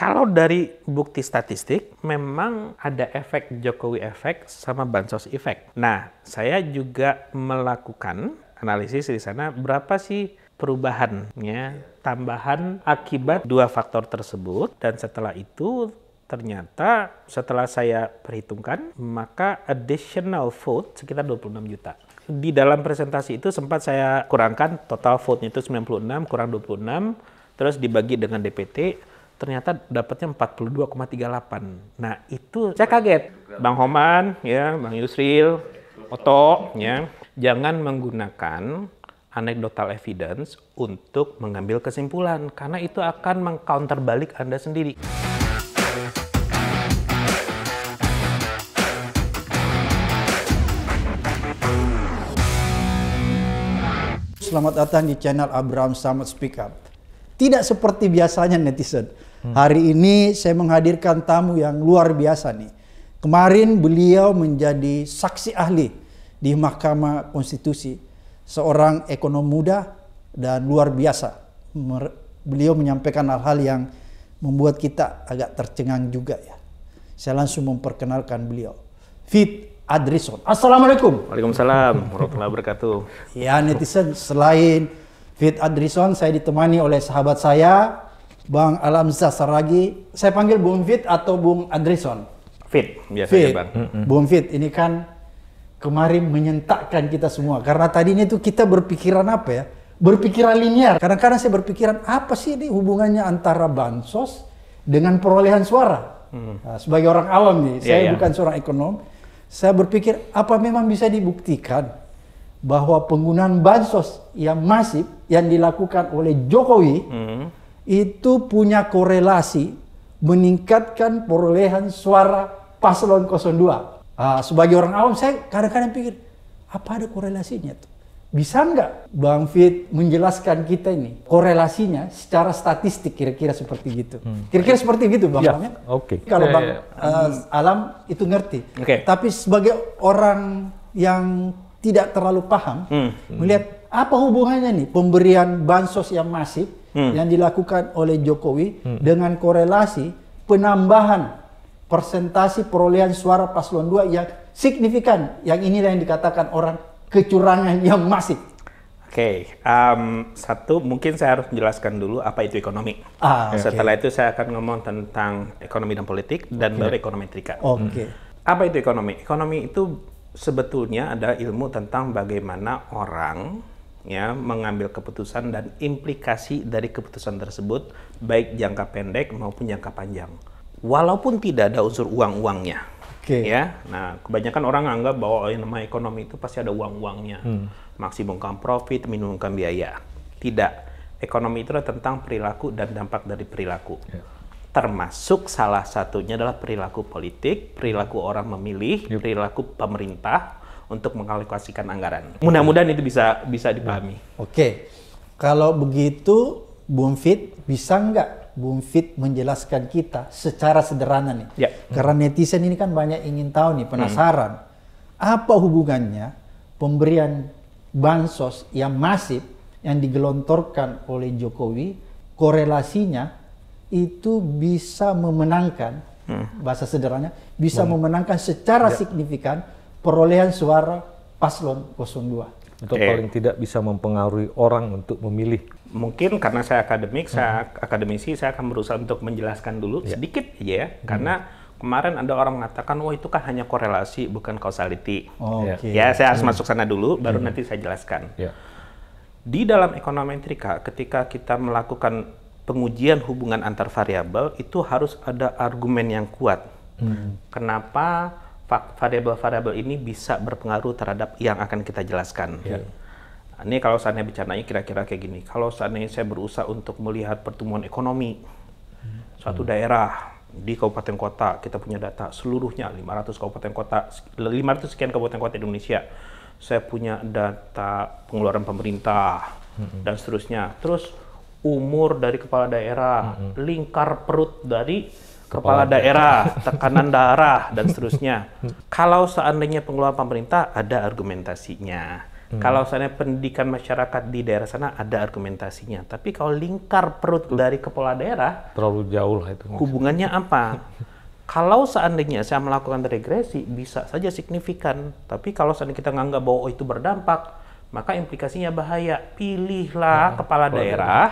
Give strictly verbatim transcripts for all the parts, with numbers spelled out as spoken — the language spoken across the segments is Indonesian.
Kalau dari bukti statistik, memang ada efek Jokowi efek sama Bansos efek. Nah, saya juga melakukan analisis di sana, berapa sih perubahannya, tambahan akibat dua faktor tersebut. Dan setelah itu, ternyata setelah saya perhitungkan, maka additional vote sekitar dua puluh enam juta. Di dalam presentasi itu sempat saya kurangkan, total vote-nya itu sembilan puluh enam, kurang dua puluh enam, terus dibagi dengan D P T, ternyata dapatnya empat puluh dua koma tiga delapan. Nah, itu saya kaget. Bang Hotman, ya, Bang Yusril, Oto, ya, jangan menggunakan anecdotal evidence untuk mengambil kesimpulan, karena itu akan meng-counter balik Anda sendiri. Selamat datang di channel Abraham Samad Speak Up. Tidak seperti biasanya netizen. Hmm. Hari ini saya menghadirkan tamu yang luar biasa nih. Kemarin beliau menjadi saksi ahli di Mahkamah Konstitusi. Seorang ekonom muda dan luar biasa. Beliau menyampaikan hal-hal yang membuat kita agak tercengang juga ya. Saya langsung memperkenalkan beliau. Vid Adrison. Assalamualaikum. Waalaikumsalam warahmatullahi wabarakatuh. Ya netizen, selain Vid Adrison, saya ditemani oleh sahabat saya, Bang Alamsyah Saragih. Saya panggil Bung Vid atau Bung Adrison? Vid, biasanya Bang. Mm-hmm. Bung Vid, ini kan kemarin menyentakkan kita semua. Karena tadinya itu kita berpikiran apa ya? Berpikiran linear. Kadang-kadang saya berpikiran, apa sih ini hubungannya antara Bansos dengan perolehan suara? Mm. Nah, sebagai orang awam nih, yeah, saya yeah. bukan seorang ekonom. Saya berpikir, apa memang bisa dibuktikan bahwa penggunaan Bansos yang masif yang dilakukan oleh Jokowi mm-hmm. itu punya korelasi meningkatkan perolehan suara paslon nol dua. Nah, sebagai orang awam saya kadang-kadang pikir, apa ada korelasinya tuh? Bisa nggak Bang Vid menjelaskan kita ini korelasinya secara statistik kira-kira seperti gitu? Kira-kira hmm. seperti gitu Bang. Ya, Oke. Okay. Kalau ya, Bang ya, ya. Uh, Alam itu ngerti. Okay. Tapi sebagai orang yang tidak terlalu paham, hmm. melihat apa hubungannya nih pemberian Bansos yang masif hmm. yang dilakukan oleh Jokowi hmm. dengan korelasi penambahan persentase perolehan suara paslon dua yang signifikan, yang inilah yang dikatakan orang kecurangan yang masif. Oke, okay. um, satu mungkin saya harus menjelaskan dulu apa itu ekonomi. Ah, okay. Setelah itu saya akan ngomong tentang ekonomi dan politik dan okay. baru ekonometrika. Oke. Okay. Hmm. Apa itu ekonomi? Ekonomi itu sebetulnya ada ilmu tentang bagaimana orang ya mengambil keputusan dan implikasi dari keputusan tersebut baik jangka pendek maupun jangka panjang. Walaupun tidak ada unsur uang-uangnya. Okay. Ya. Nah, kebanyakan orang anggap bahwa yang namanya ekonomi itu pasti ada uang-uangnya. Hmm. Maksimumkan profit, minimumkan biaya. Tidak. Ekonomi itu adalah tentang perilaku dan dampak dari perilaku. Yeah. Termasuk salah satunya adalah perilaku politik, perilaku orang memilih, perilaku pemerintah untuk mengalokasikan anggaran. Mudah-mudahan itu bisa bisa dipahami. Oke, kalau begitu Bung Vid, bisa nggak Bung Vid menjelaskan kita secara sederhana nih? Ya. Karena netizen ini kan banyak ingin tahu nih, penasaran. Hmm. Apa hubungannya pemberian Bansos yang masif yang digelontorkan oleh Jokowi, korelasinya itu bisa memenangkan, hmm. bahasa sederhananya, bisa hmm. memenangkan secara ya. signifikan perolehan suara paslon nol dua. Untuk eh. paling tidak bisa mempengaruhi orang untuk memilih. Mungkin karena saya akademik, hmm. saya akademisi, saya akan berusaha untuk menjelaskan dulu ya. sedikit aja ya. Hmm. Karena kemarin ada orang mengatakan, wah itu kan hanya korelasi, bukan causality. Oh, ya. Okay. ya, saya harus hmm. masuk sana dulu, baru hmm. nanti saya jelaskan. Ya. Di dalam ekonometrika, ketika kita melakukan pengujian hubungan antar variabel itu harus ada argumen yang kuat. Hmm. Kenapa variabel-variabel ini bisa berpengaruh terhadap yang akan kita jelaskan? Yeah. Ini kalau seandainya bicaranya kira-kira kayak gini. Kalau seandainya saya berusaha untuk melihat pertumbuhan ekonomi hmm. suatu hmm. daerah di kabupaten kota, kita punya data seluruhnya lima ratus kabupaten kota, lima ratus sekian kabupaten kota Indonesia. Saya punya data pengeluaran pemerintah hmm. dan seterusnya. Terus umur dari kepala daerah, mm-hmm. lingkar perut dari kepala, kepala daerah, daerah, tekanan darah, dan seterusnya. Kalau seandainya pengeluaran pemerintah, ada argumentasinya. Hmm. Kalau misalnya pendidikan masyarakat di daerah sana ada argumentasinya, tapi kalau lingkar perut dari kepala daerah terlalu jauh lah itu. Hubungannya apa? Kalau seandainya saya melakukan regresi bisa saja signifikan, tapi kalau seandainya kita nganggap bahwa oh, itu berdampak, maka implikasinya bahaya. Pilihlah nah, kepala daerah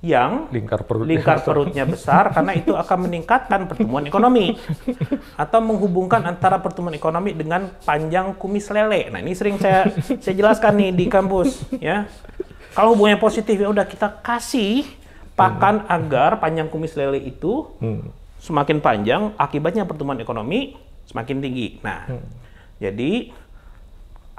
yang lingkar, perut lingkar perutnya besar karena itu akan meningkatkan pertumbuhan ekonomi atau menghubungkan antara pertumbuhan ekonomi dengan panjang kumis lele. Nah ini sering saya saya jelaskan nih di kampus ya. Kalau hubungannya positif ya udah kita kasih pakan hmm. agar panjang kumis lele itu hmm. semakin panjang, akibatnya pertumbuhan ekonomi semakin tinggi. Nah hmm. jadi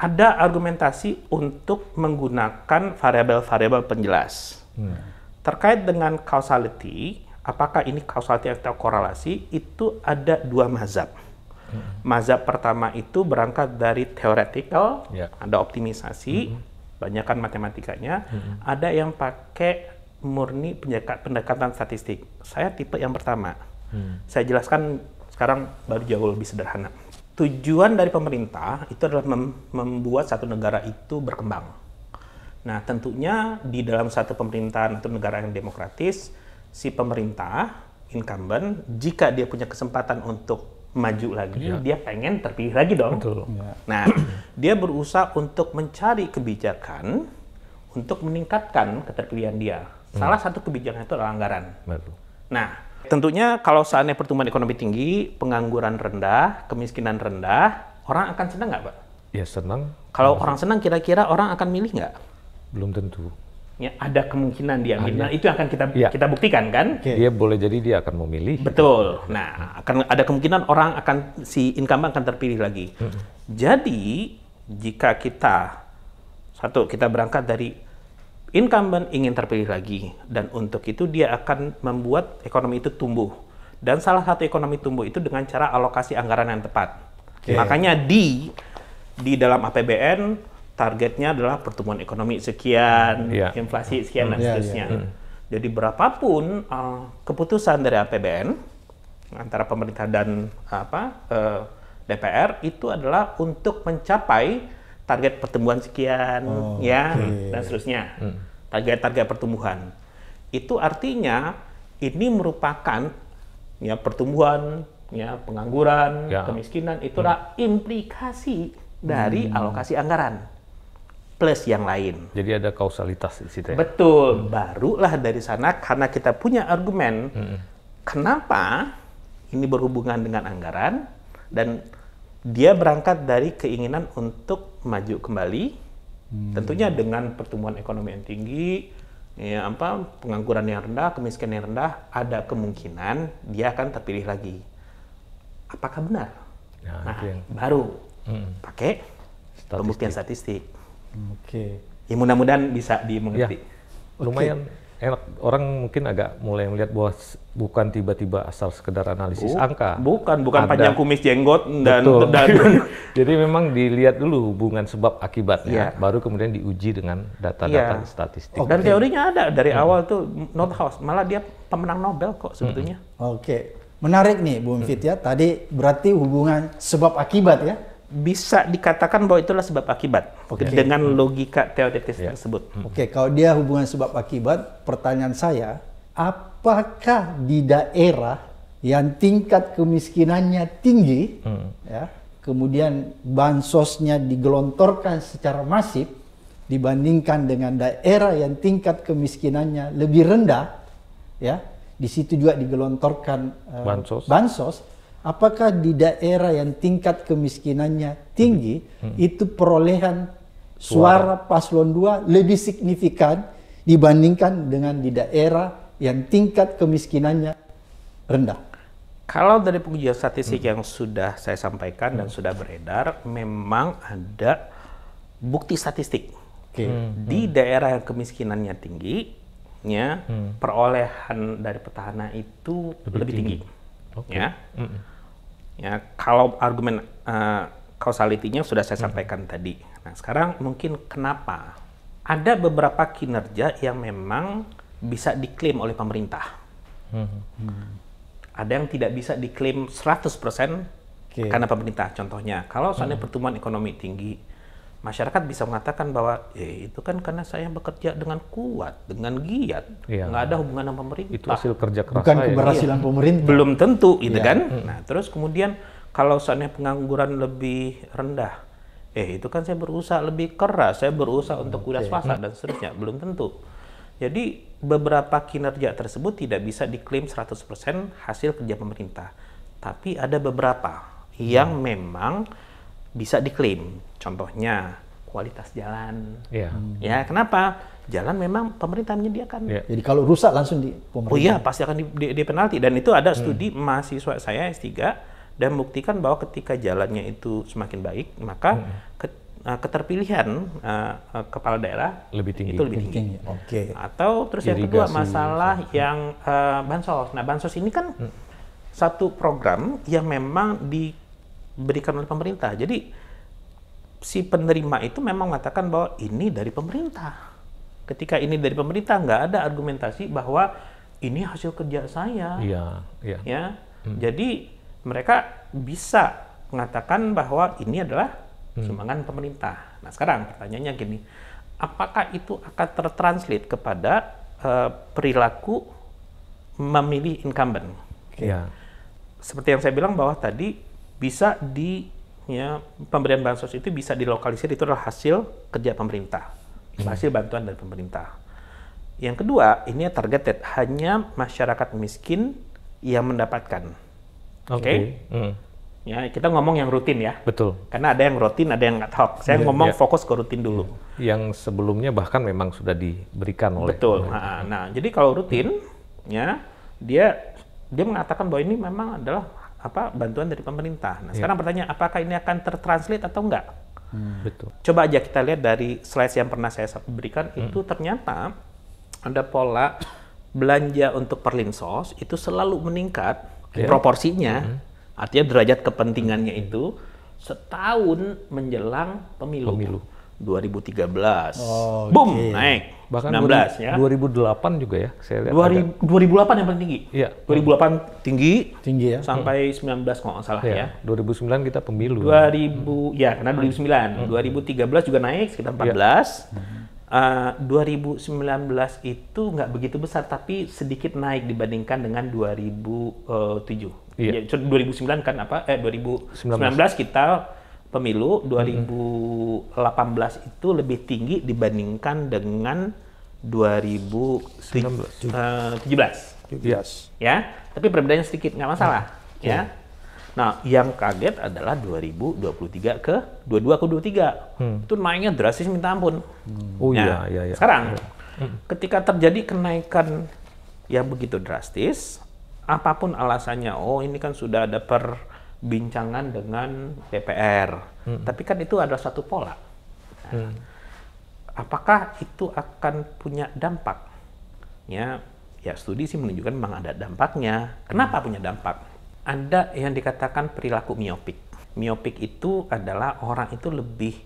ada argumentasi untuk menggunakan variabel-variabel penjelas. Hmm. Terkait dengan causality, apakah ini causality atau korelasi, itu ada dua mazhab. Mm-hmm. Mazhab pertama itu berangkat dari theoretical, yeah. ada optimisasi, mm-hmm. banyakkan matematikanya, mm-hmm. ada yang pakai murni pendekatan statistik. Saya tipe yang pertama. Mm. Saya jelaskan sekarang baru jauh lebih sederhana. Tujuan dari pemerintah itu adalah mem- membuat satu negara itu berkembang. Nah, tentunya di dalam satu pemerintahan atau negara yang demokratis, si pemerintah, incumbent, jika dia punya kesempatan untuk maju lagi, yeah. dia pengen terpilih lagi dong. Betul. Yeah. Nah, dia berusaha untuk mencari kebijakan untuk meningkatkan keterpilihan dia. Hmm. Salah satu kebijakan itu adalah anggaran. Betul. Nah, tentunya kalau seandainya pertumbuhan ekonomi tinggi, pengangguran rendah, kemiskinan rendah, orang akan senang nggak, Pak? Ya, senang. Kalau orang senang, kira-kira orang akan milih nggak? Belum tentu. Ya, ada kemungkinan dia milih. Nah, itu akan kita ya. kita buktikan kan? Dia boleh jadi dia akan memilih. Betul. Nah, akan ada kemungkinan orang akan si incumbent akan terpilih lagi. Hmm. Jadi, jika kita satu kita berangkat dari incumbent ingin terpilih lagi dan untuk itu dia akan membuat ekonomi itu tumbuh. Dan salah satu ekonomi tumbuh itu dengan cara alokasi anggaran yang tepat. Okay. Makanya di di dalam A P B N targetnya adalah pertumbuhan ekonomi sekian, yeah. inflasi sekian, dan yeah, seterusnya. Yeah, yeah. Jadi berapapun uh, keputusan dari A P B N, antara pemerintah dan apa uh, D P R, itu adalah untuk mencapai target pertumbuhan sekian, oh, ya, okay. dan seterusnya. Target-target pertumbuhan. Itu artinya ini merupakan ya, pertumbuhan, ya, pengangguran, yeah. kemiskinan, itulah hmm. implikasi dari hmm. alokasi anggaran. Plus yang lain. Jadi ada kausalitas di situ ya? Betul. Hmm. Barulah dari sana karena kita punya argumen hmm. kenapa ini berhubungan dengan anggaran dan dia berangkat dari keinginan untuk maju kembali hmm. tentunya dengan pertumbuhan ekonomi yang tinggi, ya apa, pengangguran yang rendah, kemiskinan yang rendah, ada kemungkinan dia akan terpilih lagi. Apakah benar? Nah, nah yang... baru hmm. pakai statistik. Pembuktian statistik. Oke. Okay. Ya, mudah-mudahan bisa dimengerti. Ya, lumayan okay. enak. Orang mungkin agak mulai melihat bahwa bukan tiba-tiba asal sekedar analisis Buk, angka. Bukan, bukan ada, panjang kumis jenggot dan... dan Jadi memang dilihat dulu hubungan sebab akibatnya, ya. Baru kemudian diuji dengan data-data ya. Statistik. Okay. Dan teorinya ada dari hmm. awal tuh Nordhaus, malah dia pemenang Nobel kok sebetulnya. Hmm. Oke, okay. Menarik nih Bu Mfit ya. Tadi berarti hubungan sebab akibat ya. Bisa dikatakan bahwa itulah sebab akibat okay. dengan logika teoretis yeah. tersebut. Oke, okay, kalau dia hubungan sebab akibat, pertanyaan saya, apakah di daerah yang tingkat kemiskinannya tinggi, hmm. ya, kemudian bansosnya digelontorkan secara masif dibandingkan dengan daerah yang tingkat kemiskinannya lebih rendah, ya, di situ juga digelontorkan uh, bansos. bansos Apakah di daerah yang tingkat kemiskinannya tinggi, hmm. Hmm. itu perolehan suara, suara paslon dua lebih signifikan dibandingkan dengan di daerah yang tingkat kemiskinannya rendah? Kalau dari pengujian statistik hmm. yang sudah saya sampaikan hmm. dan sudah beredar, memang ada bukti statistik. Okay. Hmm. Di daerah yang kemiskinannya tinggi, ya, hmm. perolehan dari petahana itu lebih, lebih tinggi. tinggi. Okay. Ya, mm-hmm. ya kalau argumen uh, causality-nya sudah saya sampaikan mm-hmm. tadi. Nah, sekarang mungkin kenapa ada beberapa kinerja yang memang bisa diklaim oleh pemerintah, mm-hmm. ada yang tidak bisa diklaim seratus persen okay. karena pemerintah. Contohnya, kalau soalnya mm-hmm. pertumbuhan ekonomi tinggi, masyarakat bisa mengatakan bahwa eh, itu kan karena saya bekerja dengan kuat, dengan giat, iya, nggak ada hubungan sama pemerintah. Itu hasil kerja keras. Bukan keberhasilan ya, pemerintah. Belum tentu, gitu iya, kan. Nah, terus kemudian kalau seandainya pengangguran lebih rendah, eh itu kan saya berusaha lebih keras, saya berusaha hmm, untuk udah swasta dan seterusnya, belum tentu. Jadi beberapa kinerja tersebut tidak bisa diklaim seratus persen hasil kerja pemerintah. Tapi ada beberapa yang hmm. memang bisa diklaim. Contohnya kualitas jalan. Yeah. Ya, kenapa? Jalan memang pemerintah menyediakan. Yeah. Jadi kalau rusak langsung di pemerintah. Oh iya, pasti akan di, di, di penalti. Dan itu ada studi hmm. mahasiswa saya S tiga dan membuktikan bahwa ketika jalannya itu semakin baik, maka hmm. ke, uh, keterpilihan uh, uh, kepala daerah lebih tinggi. Itu lebih tinggi. Oke. Okay. Atau terus irigasi, yang kedua masalah misalnya. yang uh, Bansos. Nah, Bansos ini kan hmm. satu program yang memang di berikan oleh pemerintah. Jadi si penerima itu memang mengatakan bahwa ini dari pemerintah. Ketika ini dari pemerintah, nggak ada argumentasi bahwa ini hasil kerja saya. Iya, iya. Ya, hmm. jadi mereka bisa mengatakan bahwa ini adalah sumbangan hmm. pemerintah. Nah, sekarang pertanyaannya gini, apakah itu akan tertranslate kepada uh, perilaku memilih incumbent? Okay. Iya. Seperti yang saya bilang bahwa tadi bisa di ya, pemberian bansos itu bisa dilokalisir, itu adalah hasil kerja pemerintah, hasil bantuan dari pemerintah. Yang kedua, ini targeted hanya masyarakat miskin yang mendapatkan. Oke. Okay. Okay. Mm. Ya, kita ngomong yang rutin ya. Betul. Karena ada yang rutin, ada yang ad hoc. Saya yeah, ngomong yeah. fokus ke rutin dulu. Yeah. Yang sebelumnya bahkan memang sudah diberikan oleh. Betul. Nah, nah, jadi kalau rutin, mm. ya dia dia mengatakan bahwa ini memang adalah apa bantuan dari pemerintah. Nah, sekarang yeah. pertanyaan, apakah ini akan tertranslate atau enggak? Hmm, betul. Coba aja kita lihat dari slide yang pernah saya berikan, hmm. itu ternyata ada pola belanja untuk perlinsos itu selalu meningkat yeah. proporsinya, hmm. artinya derajat kepentingannya hmm. itu setahun menjelang pemilu. pemilu. dua ribu tiga belas, oh, boom, okay. naik. Bahkan enam belas, ya. dua ribu delapan juga ya, saya lihat. dua ribu delapan yang paling tinggi. Iya. dua ribu delapan tinggi, tinggi ya. Sampai hmm. sembilan belas kalau nggak salah ya. ya. dua ribu sembilan kita pemilu. dua ribu, ya, ya karena dua ribu sembilan. Hmm. dua ribu tiga belas juga naik sekitar empat belas. Ya. Uh, dua ribu sembilan belas itu nggak begitu besar, tapi sedikit naik dibandingkan dengan dua ribu tujuh. Iya. Ya, dua ribu sembilan kan apa? Eh dua ribu sembilan belas kita pemilu, dua ribu delapan belas hmm. itu lebih tinggi dibandingkan dengan dua ribu tujuh belas. tujuh belas. Ya, tapi perbedaannya sedikit, nggak masalah. Hmm. Ya. Nah, yang kaget adalah dua ribu dua puluh tiga ke dua puluh dua ke dua puluh tiga. Hmm. Itu naiknya drastis minta ampun. Hmm. Oh iya, nah, iya, iya. Sekarang, hmm. ketika terjadi kenaikan yang begitu drastis, apapun alasannya, oh ini kan sudah ada per bincangan dengan D P R, hmm. tapi kan itu adalah satu pola. Nah, hmm. apakah itu akan punya dampak? Ya, ya studi sih menunjukkan memang ada dampaknya. Kenapa hmm. punya dampak? Ada yang dikatakan perilaku miopik. Miopik itu adalah orang itu lebih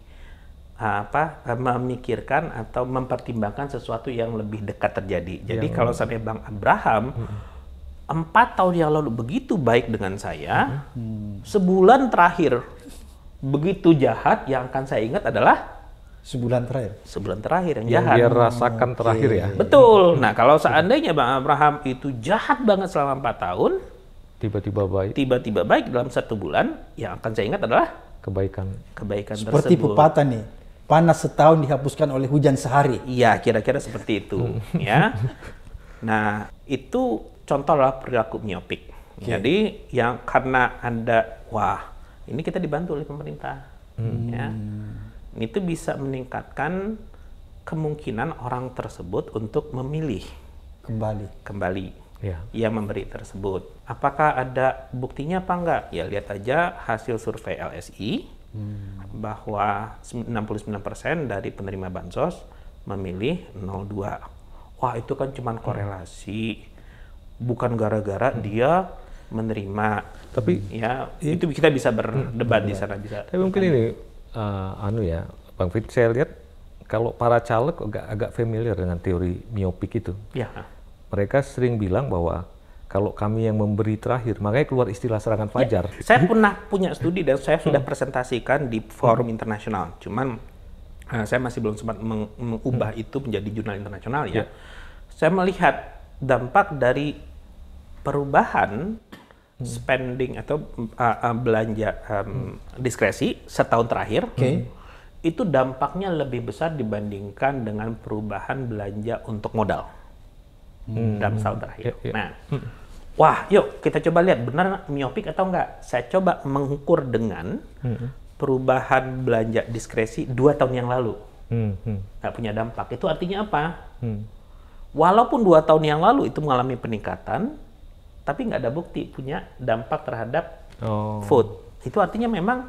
apa memikirkan atau mempertimbangkan sesuatu yang lebih dekat terjadi. Jadi yang kalau sampai Bang Abraham. Hmm. Empat tahun yang lalu begitu baik dengan saya, hmm. sebulan terakhir begitu jahat, yang akan saya ingat adalah sebulan terakhir. Sebulan terakhir yang, yang jahat. Dia rasakan terakhir okay. ya. Betul. Nah kalau seandainya Bang Abraham itu jahat banget selama empat tahun, tiba-tiba baik. Tiba-tiba baik dalam satu bulan, yang akan saya ingat adalah kebaikan. Kebaikan seperti tersebut. Pepatah nih. Panas setahun dihapuskan oleh hujan sehari. Iya, kira-kira seperti itu. ya. Nah itu contohlah perilaku miopik. Okay. Jadi yang karena ada wah ini kita dibantu oleh pemerintah, hmm. ya, itu bisa meningkatkan kemungkinan orang tersebut untuk memilih kembali, kembali yeah. yang memberi tersebut. Apakah ada buktinya apa enggak? Ya lihat aja hasil survei L S I hmm. bahwa enam puluh sembilan persen dari penerima bansos memilih nol dua. Wah itu kan cuma korelasi. Hmm. Bukan gara-gara hmm. dia menerima, tapi ya itu kita bisa berdebat hmm. di sana bisa. Tapi mungkin ini, uh, anu ya, Bang Fit, saya lihat kalau para caleg agak, agak familiar dengan teori miopik itu. Ya. Mereka sering bilang bahwa kalau kami yang memberi terakhir, makanya keluar istilah serangan fajar. Ya, saya pernah punya studi dan saya sudah presentasikan di forum internasional. Cuman uh, saya masih belum sempat mengubah hmm. itu menjadi jurnal internasional ya. Yeah. Saya melihat dampak dari perubahan hmm. spending atau uh, uh, belanja um, hmm. diskresi setahun terakhir. Okay. Hmm. Itu dampaknya lebih besar dibandingkan dengan perubahan belanja untuk modal hmm. dalam setahun terakhir. Yeah, yeah. Nah, hmm. wah, yuk kita coba lihat benar miopik atau enggak. Saya coba mengukur dengan hmm. perubahan belanja diskresi dua tahun yang lalu. Hmm. Hmm. Nggak punya dampak. Itu artinya apa? Hmm. Walaupun dua tahun yang lalu itu mengalami peningkatan, tapi nggak ada bukti punya dampak terhadap oh. food. Itu artinya memang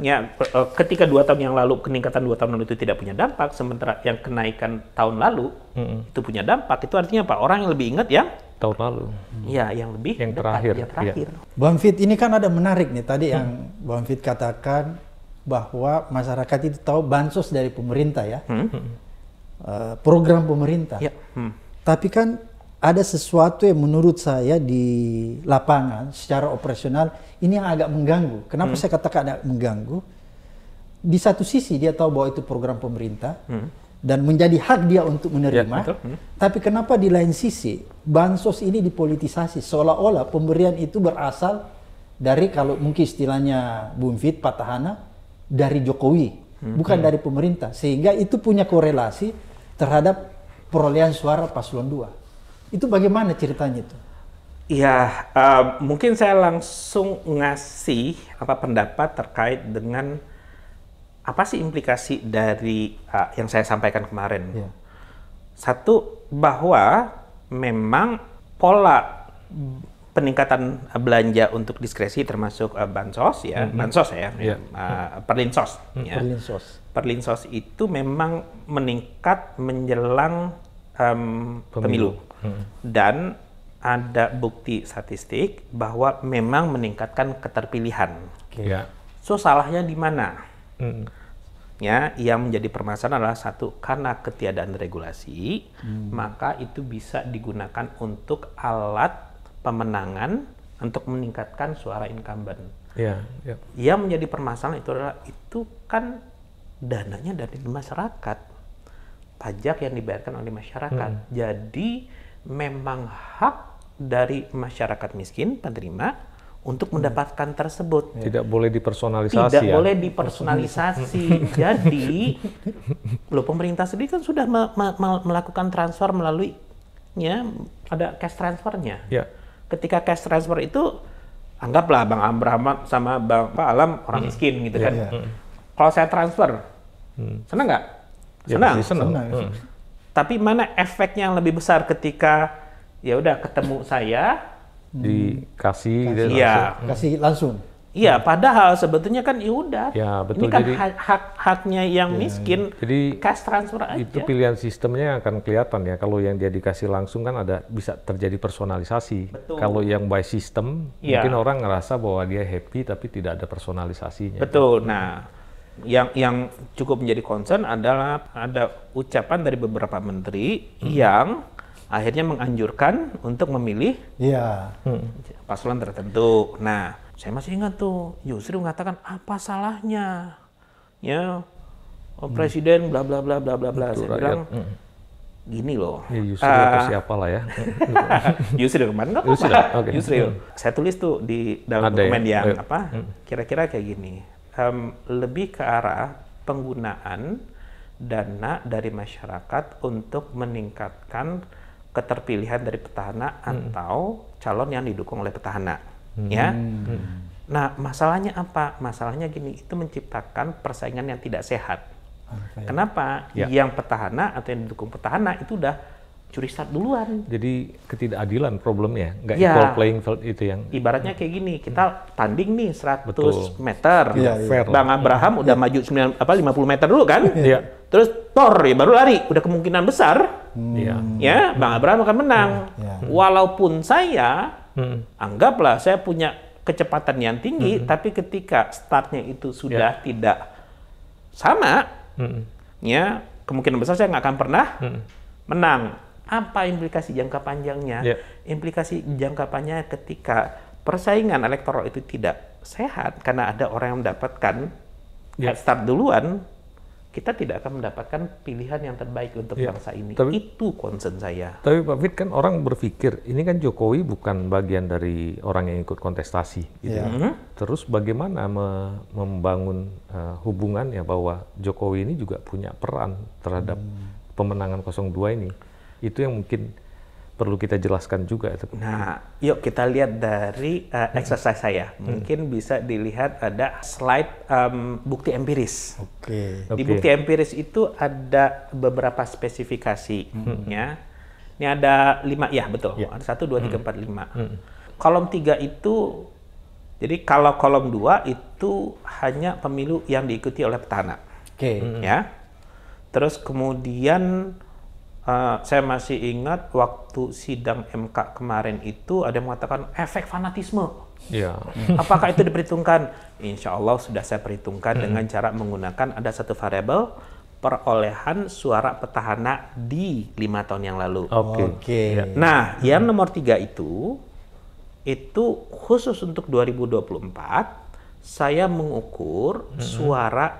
ya, ketika dua tahun yang lalu, keningkatan dua tahun lalu itu tidak punya dampak, sementara yang kenaikan tahun lalu mm-hmm. itu punya dampak. Itu artinya apa? Orang yang lebih ingat yang tahun lalu. Ya, yang lebih yang dekat, terakhir. Ya, terakhir. Ya. Bang Vid, ini kan ada menarik nih. Tadi hmm. yang Bang Vid katakan bahwa masyarakat itu tahu bansos dari pemerintah ya. Hmm. Uh, program pemerintah. Ya. Hmm. Tapi kan ada sesuatu yang menurut saya di lapangan secara operasional ini yang agak mengganggu. Kenapa hmm. saya katakan agak mengganggu? Di satu sisi dia tahu bahwa itu program pemerintah hmm. dan menjadi hak dia untuk menerima. Ya, hmm. Tapi kenapa di lain sisi bansos ini dipolitisasi seolah-olah pemberian itu berasal dari, kalau mungkin istilahnya Bung Vid Pak Tahana, dari Jokowi, hmm. bukan hmm. dari pemerintah. Sehingga itu punya korelasi terhadap perolehan suara paslon dua. Itu bagaimana ceritanya itu? Ya, uh, mungkin saya langsung ngasih apa pendapat terkait dengan apa sih implikasi dari uh, yang saya sampaikan kemarin. Ya. Satu, bahwa memang pola peningkatan belanja untuk diskresi termasuk uh, bansos ya, mm -hmm. bansos ya, ya. Uh, perlinsos. Mm -hmm. ya. Perlinsos. Perlinsos itu memang meningkat menjelang Um, pemilu, pemilu. Hmm. Dan ada bukti statistik bahwa memang meningkatkan keterpilihan. Okay. Yeah. So salahnya di mana? Hmm. Ya, yang menjadi permasalahan adalah satu, karena ketiadaan regulasi, hmm. maka itu bisa digunakan untuk alat pemenangan untuk meningkatkan suara incumbent. Yeah. Yeah. Yang menjadi permasalahan itu adalah itu kan dananya dari masyarakat. Pajak yang dibayarkan oleh masyarakat. Hmm. Jadi memang hak dari masyarakat miskin penerima untuk hmm. mendapatkan tersebut. Tidak boleh dipersonalisasi. Tidak ya? boleh dipersonalisasi. Jadi loh, pemerintah sendiri kan sudah me me melakukan transfer melalui ya, ada cash transfernya. Ya. Ketika cash transfer itu anggaplah Bang Abraham sama Bang Pak Alam orang hmm. miskin gitu ya, kan. Ya. Kalau saya transfer, hmm. senang nggak? Senang, ya, senang. senang. Hmm. Tapi mana efeknya yang lebih besar ketika ya udah ketemu saya dikasih, kasih, ya, langsung. kasih langsung. Iya, padahal sebetulnya kan ya udah. Ya, betul. Ini kan hak-haknya yang ya, miskin. Jadi cash transfer aja. Itu pilihan sistemnya yang akan kelihatan ya. Kalau yang dia dikasih langsung kan ada bisa terjadi personalisasi. Betul. Kalau yang by system ya, mungkin orang ngerasa bahwa dia happy tapi tidak ada personalisasinya. Betul. Kan? Nah. Yang yang cukup menjadi concern adalah ada ucapan dari beberapa menteri hmm. yang akhirnya menganjurkan untuk memilih yeah. paslon tertentu. Nah, saya masih ingat tuh Yusril mengatakan apa salahnya ya oh, presiden bla bla bla bla bla bla. Saya rakyat. bilang hmm. gini loh. Ya, Yusril uh, siapa lah ya? Yusril kemarin nggak apa-apa. Okay. Yusril. Hmm. Saya tulis tuh di dalam ada dokumen ya? yang Ayo. apa? Kira-kira hmm. kayak gini. Um, lebih ke arah penggunaan dana dari masyarakat untuk meningkatkan keterpilihan dari petahana hmm. atau calon yang didukung oleh petahana. Hmm. Ya. Hmm. Nah, masalahnya apa? Masalahnya gini, itu menciptakan persaingan yang tidak sehat. Okay. Kenapa? Ya. Yang petahana atau yang didukung petahana itu udah curi start duluan. Jadi ketidakadilan problemnya, nggak ya. equal playing field itu yang... Ibaratnya kayak gini, kita tanding nih seratus Betul. meter. Ya, ya. Bang Abraham ya. udah ya. maju sembilan, apa, lima puluh meter dulu kan? Ya. Terus tor, ya baru lari. Udah kemungkinan besar, hmm. ya Bang Abraham akan menang. Ya. Ya. Walaupun saya, hmm. anggaplah saya punya kecepatan yang tinggi, hmm. tapi ketika startnya itu sudah ya. tidak sama, hmm. ya kemungkinan besar saya nggak akan pernah hmm. menang. Apa implikasi jangka panjangnya? Yeah. Implikasi jangka panjangnya ketika persaingan elektoral itu tidak sehat karena ada orang yang mendapatkan yeah. head start duluan, kita tidak akan mendapatkan pilihan yang terbaik untuk ya, bangsa ini. Tapi, itu concern saya. Tapi Pak Vid, kan orang berpikir, ini kan Jokowi bukan bagian dari orang yang ikut kontestasi. Gitu. Ya. Mm-hmm. Terus bagaimana me membangun uh, hubungannya bahwa Jokowi ini juga punya peran terhadap hmm. pemenangan nol dua ini. Itu yang mungkin perlu kita jelaskan juga. Nah, yuk kita lihat dari uh, exercise hmm. saya. Mungkin hmm. bisa dilihat ada slide um, bukti empiris. Oke. Okay. Di okay. bukti empiris itu ada beberapa spesifikasinya. Hmm. Ini ada lima, ya betul. Ada satu, dua, tiga, empat, lima. Kolom tiga itu, jadi kalau kolom dua itu hanya pemilu yang diikuti oleh petahana. Oke. Okay. Hmm. Ya. Terus kemudian Uh, saya masih ingat waktu sidang M K kemarin itu ada yang mengatakan efek fanatisme. Yeah. Apakah itu diperhitungkan? Insya Allah sudah saya perhitungkan mm. dengan cara menggunakan ada satu variabel perolehan suara petahana di lima tahun yang lalu. Oke. Okay. Okay. Nah, yang nomor tiga itu, itu khusus untuk dua ribu dua puluh empat, saya mengukur mm. suara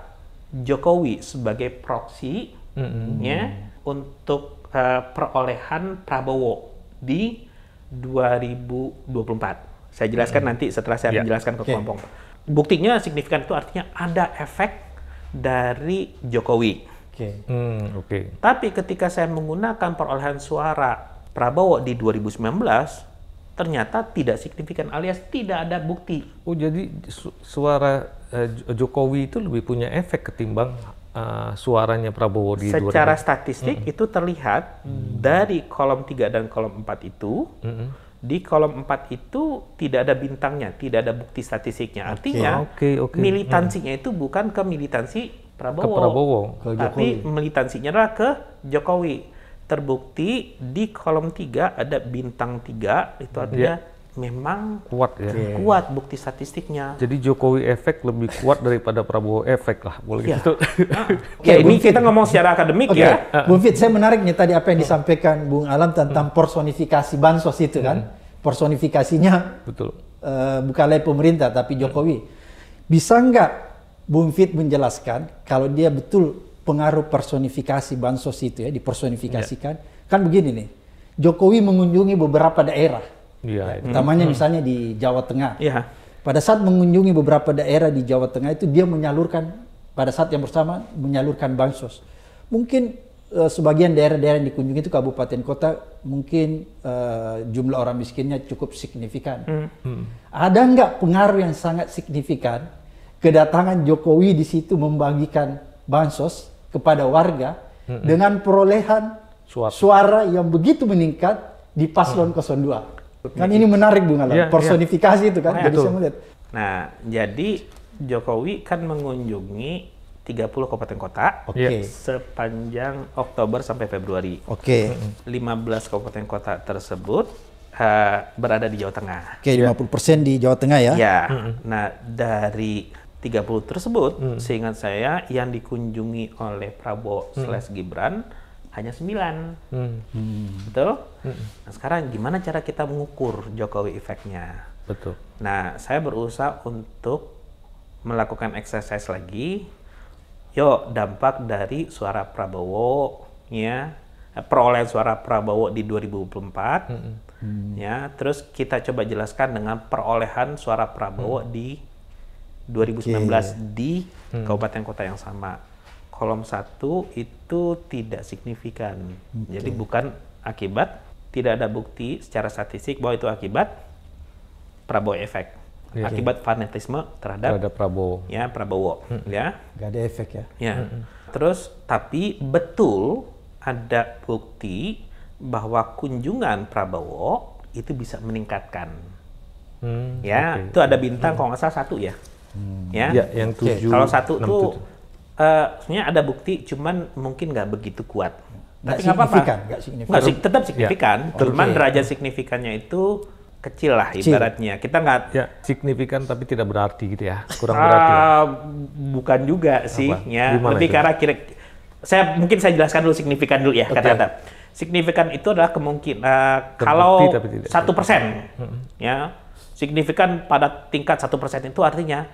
Jokowi sebagai proksinya mm. untuk Uh, perolehan Prabowo di dua ribu dua puluh empat. Saya jelaskan hmm. nanti setelah saya yeah. menjelaskan ke okay. kelompok. Buktinya signifikan itu artinya ada efek dari Jokowi. Okay. Hmm, okay. Tapi ketika saya menggunakan perolehan suara Prabowo di dua ribu sembilan belas, ternyata tidak signifikan alias tidak ada bukti. Oh, jadi su suara uh, Jokowi itu lebih punya efek ketimbang Uh, suaranya Prabowo di dua ribu. Secara statistik mm-hmm. itu terlihat mm-hmm. dari kolom tiga dan kolom empat itu, mm-hmm. di kolom empat itu tidak ada bintangnya, tidak ada bukti statistiknya. Artinya okay, okay, okay. militansinya mm. itu bukan ke militansi Prabowo, ke Prabowo ke tapi militansinya adalah ke Jokowi. Terbukti di kolom tiga ada bintang tiga, itu artinya yeah. memang kuat ya, okay. kuat bukti statistiknya. Jadi Jokowi efek lebih kuat daripada Prabowo efek lah, boleh yeah. gitu. Ah. Ya, okay, ini Bung kita Fit. Ngomong secara akademik okay. ya. Bung Fit, saya menarik nih tadi apa yang disampaikan Bung Alam tentang hmm. personifikasi Bansos itu kan. Hmm. Personifikasinya betul. Uh, bukanlah pemerintah tapi Jokowi. Bisa nggak Bung Fit menjelaskan kalau dia betul pengaruh personifikasi Bansos itu ya, dipersonifikasikan. Yeah. Kan begini nih, Jokowi mengunjungi beberapa daerah. Ya, utamanya hmm. misalnya di Jawa Tengah. Ya. Pada saat mengunjungi beberapa daerah di Jawa Tengah itu dia menyalurkan, pada saat yang bersama menyalurkan bansos. Mungkin uh, sebagian daerah-daerah yang dikunjungi itu kabupaten kota, mungkin uh, jumlah orang miskinnya cukup signifikan. Hmm. Hmm. Ada nggak pengaruh yang sangat signifikan kedatangan Jokowi di situ membagikan bansos kepada warga hmm. dengan perolehan suara. suara yang begitu meningkat di paslon nol dua? Kan ini menarik Bung Alam, ya, personifikasi ya. Itu kan, nah, jadi saya melihat. Nah, jadi Jokowi kan mengunjungi tiga puluh kabupaten kota okay. sepanjang Oktober sampai Februari. Oke. Okay. lima belas kabupaten kota tersebut uh, berada di Jawa Tengah. Oke, okay, lima puluh persen di Jawa Tengah ya? Ya, mm-hmm. nah dari tiga puluh tersebut, mm. seingat saya yang dikunjungi oleh Prabowo mm. slash Gibran, hanya sembilan, hmm. betul? Hmm. Nah, sekarang gimana cara kita mengukur Jokowi efeknya? Betul. Nah, saya berusaha untuk melakukan exercise lagi. Yuk, dampak dari suara Prabowo, ya, perolehan suara Prabowo di dua ribu dua puluh empat, hmm. Hmm. ya. Terus kita coba jelaskan dengan perolehan suara Prabowo hmm. di dua ribu sembilan belas okay. di hmm. kabupaten kota yang sama. Kolom satu itu tidak signifikan, okay. jadi bukan akibat, tidak ada bukti secara statistik bahwa itu akibat Prabowo efek, okay. akibat fanatisme terhadap, terhadap Prabowo, ya Prabowo, hmm. ya. Gak ada efek ya. Ya. Hmm. Terus tapi betul ada bukti bahwa kunjungan Prabowo itu bisa meningkatkan, hmm, ya. Okay. Itu ada bintang hmm. kalau nggak salah satu ya, hmm. ya. ya. Yang tujuh. Kalau satu tuh Uh, sebenarnya ada bukti, cuman mungkin nggak begitu kuat. Nggak signifikan, nggak signifikan. Nggak, tetap signifikan, ya. Cuman okay. derajat signifikannya itu kecil lah kecil. Ibaratnya. Kita nggak ya, signifikan tapi tidak berarti gitu ya, kurang uh, berarti. Ya. Bukan juga sih, apa? Ya. Lebih karena kira, saya mungkin saya jelaskan dulu signifikan dulu ya okay. kata-kata. Signifikan itu adalah kemungkinan uh, kalau satu persen, ya signifikan pada tingkat satu persen itu artinya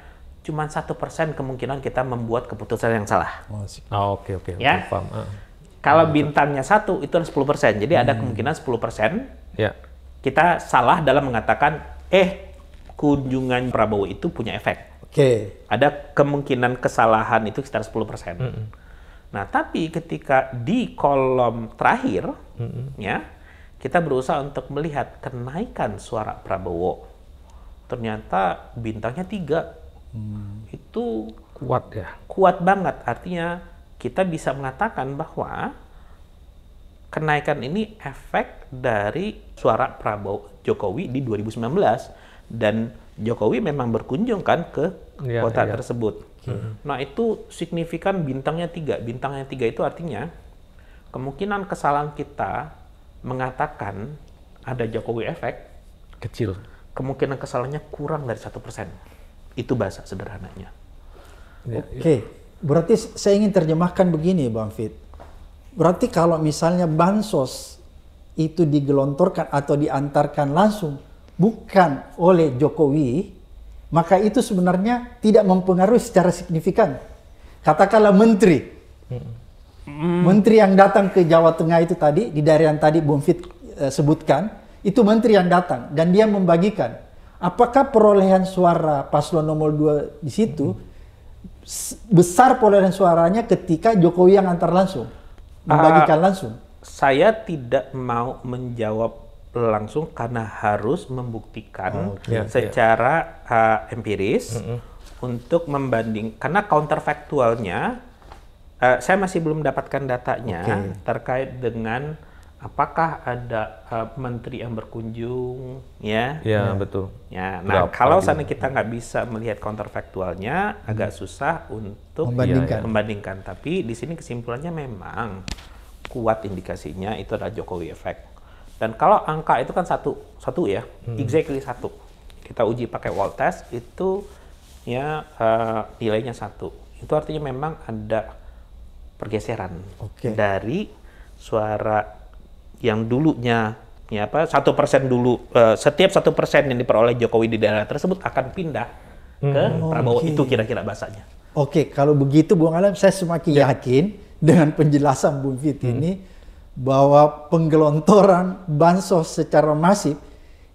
cuma satu persen kemungkinan kita membuat keputusan yang salah. Oh, oke, oke. Ya, uh. kalau bintangnya satu itu sepuluh persen. Jadi hmm. ada kemungkinan sepuluh persen yeah. kita salah dalam mengatakan, eh kunjungan Prabowo itu punya efek. Oke. Okay. Ada kemungkinan kesalahan itu sekitar sepuluh persen. Mm-hmm. Nah, tapi ketika di kolom terakhir, mm-hmm. ya kita berusaha untuk melihat kenaikan suara Prabowo. Ternyata bintangnya tiga. Hmm. Itu kuat ya. Kuat banget. Artinya kita bisa mengatakan bahwa kenaikan ini efek dari suara Prabowo Jokowi di dua ribu sembilan belas, dan Jokowi memang berkunjung kan ke ya, kota ya. tersebut. Hmm. Nah, itu signifikan bintangnya tiga. Bintangnya tiga itu artinya kemungkinan kesalahan kita mengatakan ada Jokowi efek kecil. Kemungkinan kesalahannya kurang dari satu persen. Itu bahasa sederhananya. Ya, Oke, okay. berarti saya ingin terjemahkan begini, Bang Fit. Berarti kalau misalnya bansos itu digelontorkan atau diantarkan langsung bukan oleh Jokowi, maka itu sebenarnya tidak mempengaruhi secara signifikan. Katakanlah menteri, hmm. menteri yang datang ke Jawa Tengah itu tadi di daerah yang tadi Bung Fit uh, sebutkan. Itu menteri yang datang dan dia membagikan. Apakah perolehan suara paslon nomor dua di situ hmm. besar perolehan suaranya ketika Jokowi yang antar langsung, membagikan uh, langsung? Saya tidak mau menjawab langsung karena harus membuktikan oh, okay. secara uh, empiris hmm. untuk membanding. Karena counterfactualnya, uh, saya masih belum dapatkan datanya okay. terkait dengan apakah ada uh, menteri yang berkunjung, ya? Ya, ya. betul. Ya, nah Berapa kalau sana kita nggak bisa melihat counterfactualnya, hmm. agak susah untuk membandingkan. Ya, membandingkan. Tapi di sini kesimpulannya memang kuat indikasinya itu adalah Jokowi effect. Dan kalau angka itu kan satu, satu ya, hmm. exactly satu. Kita uji pakai wall test itu, ya uh, nilainya satu. Itu artinya memang ada pergeseran okay. dari suara yang dulunya ya apa satu persen dulu uh, setiap satu persen yang diperoleh Jokowi di daerah tersebut akan pindah hmm. ke oh, Prabowo okay. itu kira-kira bahasanya. Oke, okay, kalau begitu Bung Alam, saya semakin yeah. yakin dengan penjelasan Bung Fit hmm. ini bahwa penggelontoran bansos secara masif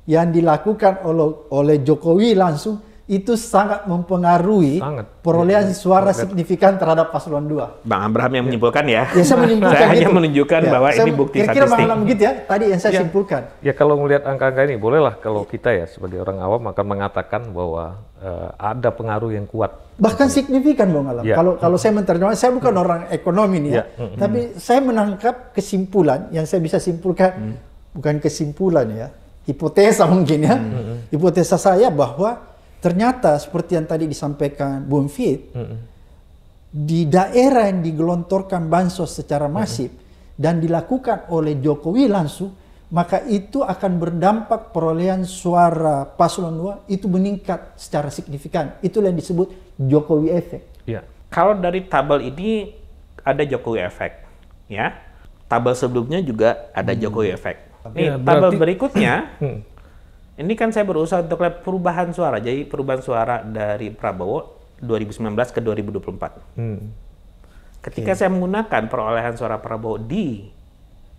yang dilakukan oleh, oleh Jokowi langsung itu sangat mempengaruhi sangat. perolehan ya, suara sangat. signifikan terhadap paslon dua. Bang Abraham yang menyimpulkan ya. Ya, saya menyimpulkan saya gitu. hanya menunjukkan ya, bahwa ini bukti kira-kira statistik. Kira-kira Bang Alam gitu ya, tadi yang saya ya. simpulkan. Ya, kalau melihat angka-angka ini, bolehlah kalau kita ya sebagai orang awam akan mengatakan bahwa uh, ada pengaruh yang kuat. Bahkan signifikan Bang Alam. Ya. Kalau kalau hmm. saya menerjemahkan, saya bukan hmm. orang ekonomi nih ya, ya. Hmm. tapi saya menangkap kesimpulan yang saya bisa simpulkan, hmm. bukan kesimpulan ya, hipotesa mungkin ya. Hmm. Hipotesa saya bahwa ternyata seperti yang tadi disampaikan Bung Fit, mm-hmm. di daerah yang digelontorkan bansos secara masif mm-hmm. dan dilakukan oleh Jokowi langsung, maka itu akan berdampak perolehan suara paslon dua itu meningkat secara signifikan. Itulah yang disebut Jokowi effect. Ya. Kalau dari tabel ini ada Jokowi effect, ya. Tabel sebelumnya juga ada mm-hmm. Jokowi effect. Nih, ya, berarti tabel berikutnya. Ini kan saya berusaha untuk lihat perubahan suara. Jadi perubahan suara dari Prabowo dua ribu sembilan belas ke dua ribu dua puluh empat. Hmm. Ketika okay. saya menggunakan perolehan suara Prabowo di,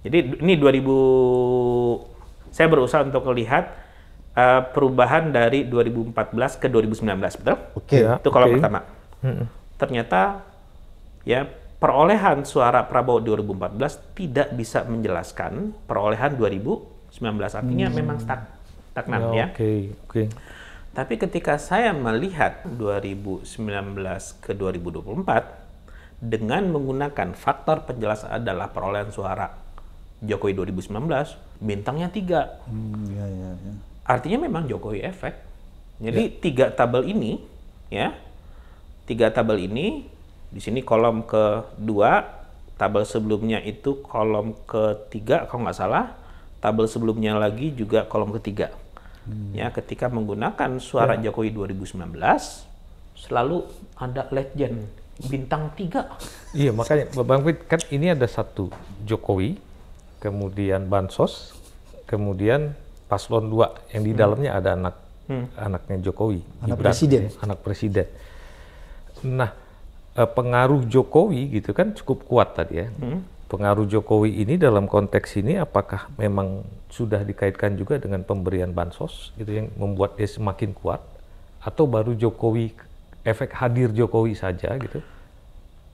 jadi ini dua ribu, saya berusaha untuk melihat uh, perubahan dari dua ribu empat belas ke dua ribu sembilan belas, betul? Oke. Okay. Itu kalau okay. pertama. Hmm. Ternyata ya perolehan suara Prabowo dua ribu empat belas tidak bisa menjelaskan perolehan dua ribu sembilan belas. Artinya hmm. memang stagnan. Stagnan, ya, ya. Okay, okay. Tapi ketika saya melihat dua ribu sembilan belas ke dua ribu dua puluh empat dengan menggunakan faktor penjelas adalah perolehan suara Jokowi dua ribu sembilan belas, bintangnya tiga. Hmm, ya, ya, ya. Artinya memang Jokowi efek. Jadi ya. tiga tabel ini, ya, tiga tabel ini di sini kolom kedua, tabel sebelumnya itu kolom ketiga kalau nggak salah. Tabel sebelumnya lagi juga kolom ketiga. Hmm. Ya, ketika menggunakan suara ya. Jokowi dua ribu sembilan belas, selalu ada legend bintang tiga. Iya, makanya Bang Fit, kan ini ada satu Jokowi, kemudian bansos, kemudian paslon dua yang di dalamnya hmm. ada anak hmm. anaknya Jokowi, anak Gibran, presiden. Anak presiden. Nah, pengaruh Jokowi gitu kan cukup kuat tadi ya. Hmm. Pengaruh Jokowi ini dalam konteks ini apakah memang sudah dikaitkan juga dengan pemberian bansos gitu yang membuat dia semakin kuat, atau baru Jokowi efek hadir Jokowi saja gitu?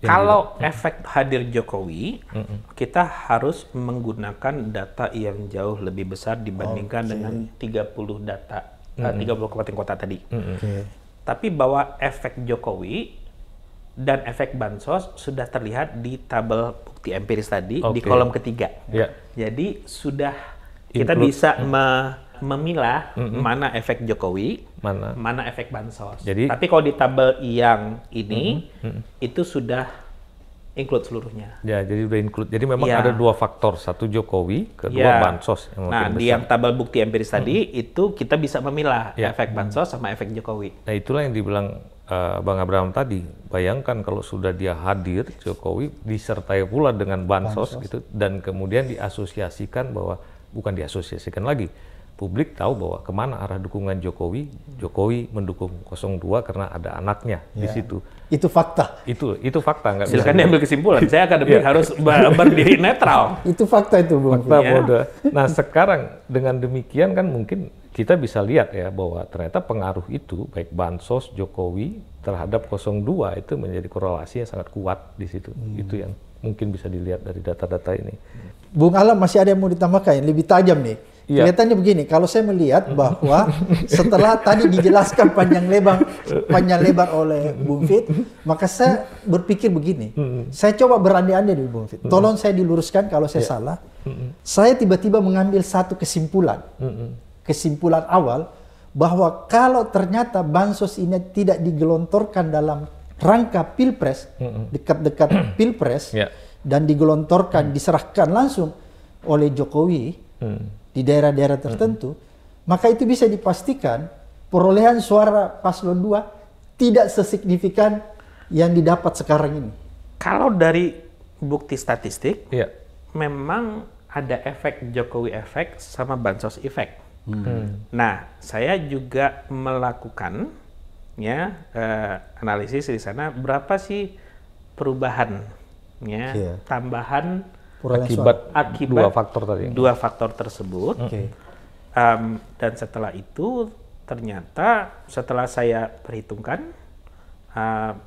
Yang kalau bilang, efek hmm. hadir Jokowi, hmm. kita harus menggunakan data yang jauh lebih besar dibandingkan okay. dengan tiga puluh data, hmm. tiga puluh kabupaten kota tadi. Hmm. Okay. Tapi bahwa efek Jokowi dan efek bansos sudah terlihat di tabel bukti empiris tadi, okay. di kolom ketiga. Yeah. Jadi sudah Include. Kita bisa hmm. me memilah mm-hmm. mana efek Jokowi, mana, mana efek bansos. Jadi, tapi kalau di tabel yang ini, mm-hmm. itu sudah include seluruhnya. Ya, jadi sudah include. Jadi memang ya. Ada dua faktor, satu Jokowi, kedua ya. Bansos. Yang nah, di yang tabel bukti empiris mm-hmm. tadi, itu kita bisa memilah ya. Efek bansos sama efek Jokowi. Nah, itulah yang dibilang uh, Bang Abraham tadi. Bayangkan kalau sudah dia hadir, Jokowi disertai pula dengan bansos, bansos. Gitu, dan kemudian diasosiasikan bahwa, bukan diasosiasikan lagi, publik tahu bahwa kemana arah dukungan Jokowi, Jokowi mendukung nol dua karena ada anaknya ya. Di situ. Itu fakta. Itu itu fakta. Nggak silakan diambil kesimpulan. Saya akademik harus berdiri netral. Itu fakta itu, Bung. Fakta bodoh. Nah sekarang dengan demikian kan mungkin kita bisa lihat ya bahwa ternyata pengaruh itu baik bansos Jokowi terhadap nol dua itu menjadi korelasi yang sangat kuat di situ. Hmm. Itu yang mungkin bisa dilihat dari data-data ini. Bung Alam masih ada yang mau ditambahkan? Lebih tajam nih. Ya. Kelihatannya begini, kalau saya melihat bahwa setelah tadi dijelaskan panjang lebar panjang lebar oleh Bung Fit, maka saya berpikir begini, saya coba berandai-andai dulu Bung Fit, tolong saya diluruskan kalau saya ya. Salah. Saya tiba-tiba mengambil satu kesimpulan, kesimpulan awal, bahwa kalau ternyata bansos ini tidak digelontorkan dalam rangka Pilpres, dekat-dekat Pilpres, ya. Dan digelontorkan, diserahkan langsung oleh Jokowi, hmm. di daerah-daerah tertentu, hmm. maka itu bisa dipastikan perolehan suara paslon dua tidak sesignifikan yang didapat sekarang ini. Kalau dari bukti statistik, ya. Memang ada efek Jokowi efek sama bansos efek. Hmm. Nah, saya juga melakukan ya eh, analisis di sana berapa sih perubahan ya, ya. Tambahan akibat akibat dua faktor tadi. Dua faktor tersebut. Okay. Um, dan setelah itu ternyata setelah saya perhitungkan uh,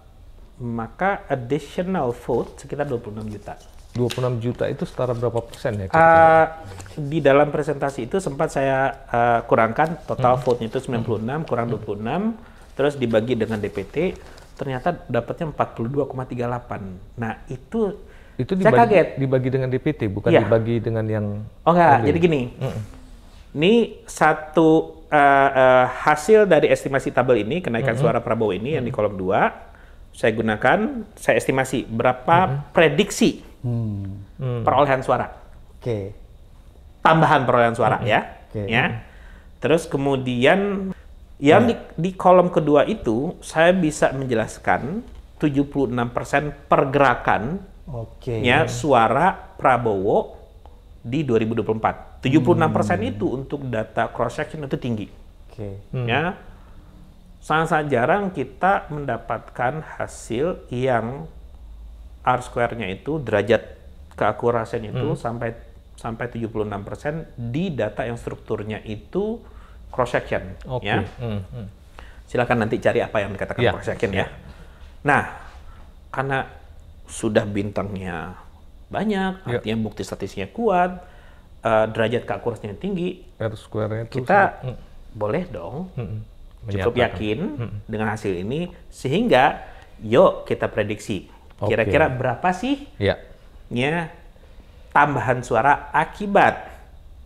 maka additional vote sekitar dua puluh enam juta. dua puluh enam juta itu setara berapa persen ya? Uh, di dalam presentasi itu sempat saya uh, kurangkan total hmm. vote-nya itu sembilan puluh enam kurang dua puluh enam terus dibagi dengan D P T ternyata dapatnya empat puluh dua koma tiga delapan. Nah, itu Itu dibagi, saya kaget. Dibagi dengan D P T, bukan ya. Dibagi dengan yang... Oh enggak, jadi gini. Mm. Ini satu uh, uh, hasil dari estimasi tabel ini, kenaikan mm-hmm. suara Prabowo ini mm-hmm. yang di kolom dua, saya gunakan, saya estimasi berapa mm-hmm. prediksi mm-hmm. perolehan suara. Oke. Okay. Tambahan perolehan suara mm-hmm. ya. Okay. ya. Terus kemudian, yang mm. di, di kolom kedua itu, saya bisa menjelaskan tujuh puluh enam persen pergerakan Oke. Ya, suara Prabowo di dua ribu dua puluh empat. tujuh puluh enam persen hmm. itu untuk data cross-section itu tinggi. Oke. Hmm. Ya, sangat-sangat jarang kita mendapatkan hasil yang R-square-nya itu, derajat keakurasan itu hmm. sampai sampai tujuh puluh enam persen di data yang strukturnya itu cross-section. Oke. Ya. Hmm. Hmm. Silakan nanti cari apa yang dikatakan ya. Cross-section ya. ya. Nah, karena sudah bintangnya banyak, yep. artinya bukti statistiknya kuat, uh, derajat keakurasinya tinggi, R-square-nya itu kita sangat... boleh dong mm-hmm. cukup yakin mm-hmm. dengan hasil ini, sehingga yuk kita prediksi okay. kira-kira berapa sih yeah. ya, tambahan suara akibat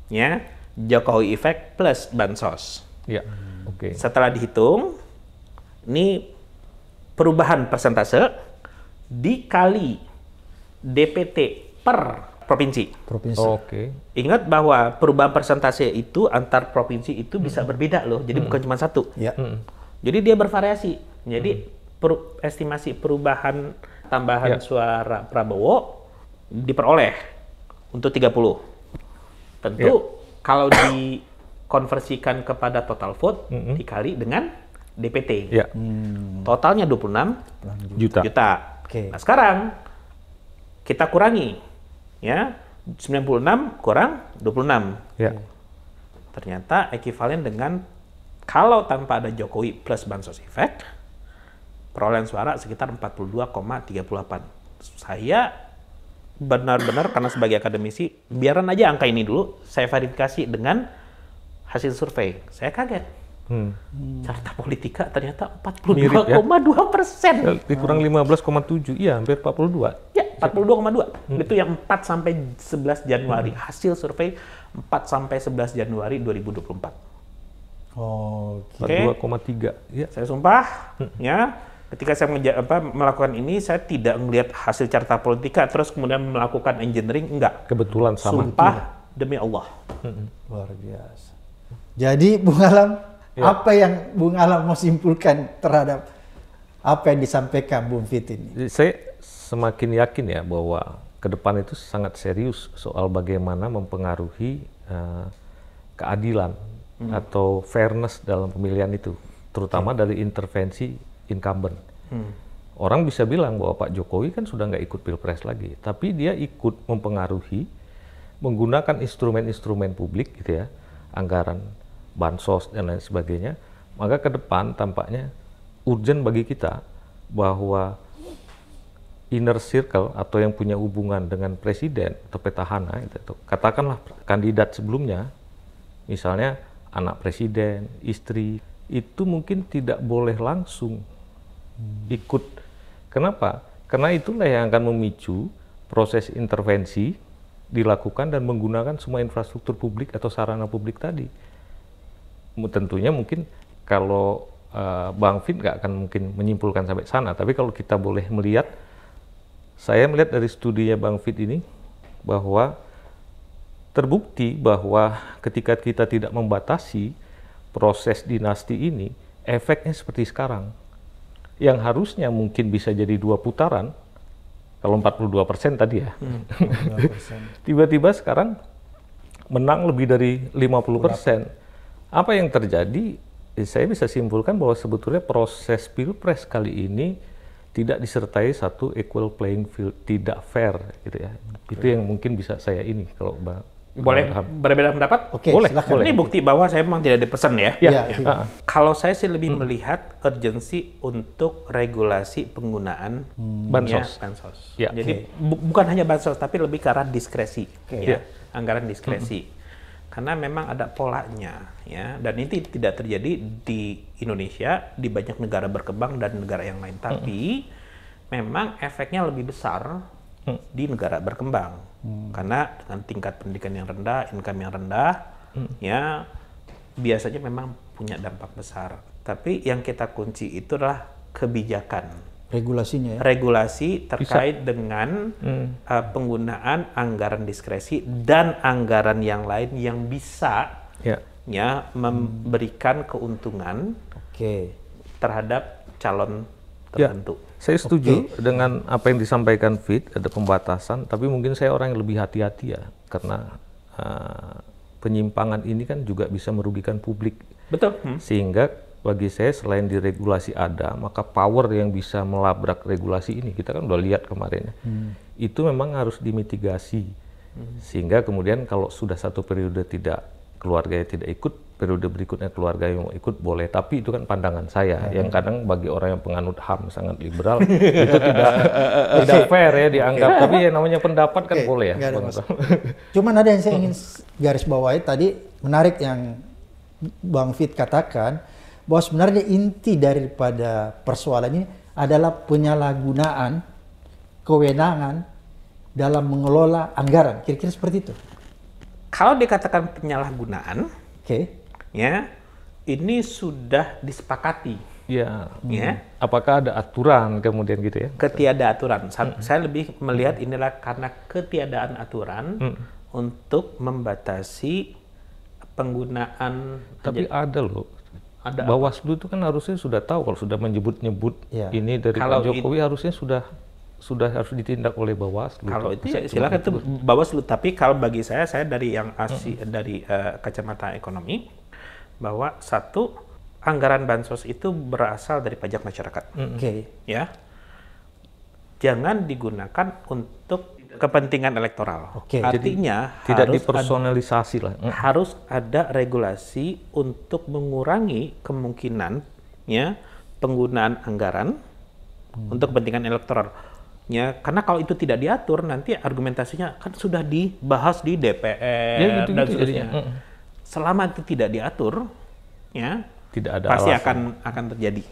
ya, Jokowi effect plus bansos. Yeah. Okay. Setelah dihitung, ini perubahan persentase dikali D P T per provinsi. Provinsi. Oh, oke. Okay. Ingat bahwa perubahan persentase itu antar provinsi itu bisa mm-hmm. berbeda loh. Jadi mm-hmm. bukan cuma satu. Yeah. Mm-hmm. Jadi dia bervariasi. Jadi mm-hmm. per, estimasi perubahan tambahan yeah. suara Prabowo diperoleh untuk tiga puluh. Tentu yeah. kalau dikonversikan kepada total vote mm-hmm. dikali dengan D P T. Ya. Hmm. Totalnya dua puluh enam juta. juta. Okay. Nah, sekarang kita kurangi ya, sembilan puluh enam kurang dua puluh enam. Ya. Ternyata ekivalen dengan kalau tanpa ada Jokowi plus Bansos Effect, perolehan suara sekitar empat puluh dua koma tiga puluh delapan. Saya benar-benar karena sebagai akademisi, biaran aja angka ini dulu, saya verifikasi dengan hasil survei. Saya kaget. Hmm. Carta Politika ternyata empat puluh dua koma dua persen. Ya? Kurang lima belas koma tujuh, iya hampir empat puluh dua. Ya, empat puluh dua koma dua. Hmm. Itu yang empat sampai sebelas Januari. Hmm. Hasil survei empat sampai sebelas Januari dua ribu dua puluh empat. Oh, okay. empat puluh dua koma tiga. Ya. Saya sumpah, hmm. ya, ketika saya apa, melakukan ini, saya tidak melihat hasil Carta Politika, terus kemudian melakukan engineering, enggak. Kebetulan sama. Sumpah, demi Allah. Hmm. Luar biasa. Jadi, Bung Alam, ya. Apa yang Bung Alam mau simpulkan terhadap apa yang disampaikan Bung Fit ini? Saya semakin yakin ya bahwa ke depan itu sangat serius soal bagaimana mempengaruhi uh, keadilan hmm. atau fairness dalam pemilihan itu, terutama hmm. dari intervensi incumbent. Hmm. Orang bisa bilang bahwa Pak Jokowi kan sudah nggak ikut Pilpres lagi, tapi dia ikut mempengaruhi menggunakan instrumen-instrumen publik gitu ya, anggaran, bansos dan lain sebagainya. Maka ke depan tampaknya urgent bagi kita bahwa inner circle atau yang punya hubungan dengan presiden atau petahana, itu katakanlah kandidat sebelumnya, misalnya anak presiden, istri, itu mungkin tidak boleh langsung ikut. Kenapa? Karena itulah yang akan memicu proses intervensi dilakukan dan menggunakan semua infrastruktur publik atau sarana publik tadi. Tentunya mungkin kalau uh, Bang Fit nggak akan mungkin menyimpulkan sampai sana, tapi kalau kita boleh melihat, saya melihat dari studinya Bang Fit ini bahwa terbukti bahwa ketika kita tidak membatasi proses dinasti ini, efeknya seperti sekarang, yang harusnya mungkin bisa jadi dua putaran, kalau empat puluh dua persen tadi ya, tiba-tiba hmm, sekarang menang lebih dari lima puluh persen. Apa yang terjadi, saya bisa simpulkan bahwa sebetulnya proses Pilpres kali ini tidak disertai satu equal playing field, tidak fair gitu ya. Okay. Itu yang mungkin bisa saya ini kalau Bang. Boleh berbeda pendapat? Oke, boleh, boleh. Ini bukti bahwa saya memang tidak dipesan ya. Ya, ya, ya. ya. Kalau saya sih lebih hmm. melihat urgensi untuk regulasi penggunaan hmm. bansos. bansos. Ya. Jadi okay. bu bukan hanya bansos, tapi lebih ke arah diskresi. Okay. Ya. Ya. Anggaran diskresi. Hmm. Karena memang ada polanya, ya, dan ini tidak terjadi di Indonesia, di banyak negara berkembang dan negara yang lain. Tapi mm-hmm. memang efeknya lebih besar mm. di negara berkembang, mm. karena dengan tingkat pendidikan yang rendah, income yang rendah, mm. ya, biasanya memang punya dampak besar. Tapi yang kita kunci itu adalah kebijakan, regulasinya, ya? Regulasi terkait Bisa. dengan hmm. uh, penggunaan anggaran diskresi dan anggaran yang lain yang bisa yeah. ya memberikan hmm. keuntungan okay. terhadap calon tertentu. Ya, saya setuju okay. dengan apa yang disampaikan Fit, ada pembatasan, tapi mungkin saya orang yang lebih hati-hati ya, karena uh, penyimpangan ini kan juga bisa merugikan publik. Betul. Hmm. Sehingga bagi saya selain diregulasi ada, maka power yang bisa melabrak regulasi ini, kita kan udah lihat kemarin ya, hmm. itu memang harus dimitigasi. Hmm. Sehingga kemudian kalau sudah satu periode tidak, keluarganya tidak ikut, periode berikutnya keluarga yang mau ikut boleh, tapi itu kan pandangan saya, hmm. yang kadang bagi orang yang penganut H A M sangat liberal, itu tidak, tidak fair ya dianggap, okay. tapi yang namanya pendapat kan okay. boleh ya. Ada Cuman ada yang saya ingin garis bawahi tadi, menarik yang Bang Fit katakan, bahwa sebenarnya inti daripada persoalan ini adalah penyalahgunaan kewenangan dalam mengelola anggaran. Kira-kira seperti itu. Kalau dikatakan penyalahgunaan, okay. ya ini sudah disepakati. Ya. ya. Apakah ada aturan kemudian gitu ya? Ketiada aturan. Mm-hmm. Saya lebih melihat mm-hmm. inilah karena ketiadaan aturan mm-hmm. untuk membatasi penggunaan. Tapi ada loh. Ada Bawaslu itu kan harusnya sudah tahu kalau sudah menyebut-nyebut ya. Ini dari kalau Pak Jokowi ini, harusnya sudah sudah harus ditindak oleh Bawaslu. Kalau itu ya, silakan itu Bawaslu, tapi kalau bagi saya saya dari yang asi, hmm. dari uh, kacamata ekonomi bahwa satu anggaran bansos itu berasal dari pajak masyarakat. Mm-hmm. Oke. Okay. Ya. Jangan digunakan untuk kepentingan elektoral. Oke, artinya jadi, tidak dipersonalisasi lah. Harus ada regulasi untuk mengurangi kemungkinan ya penggunaan anggaran hmm. untuk kepentingan elektoral. Ya, karena kalau itu tidak diatur nanti argumentasinya kan sudah dibahas di D P R ya, gitu, dan gitu, seterusnya. Gitu. Selama itu tidak diatur ya, tidak ada pasti alasan. akan akan terjadi.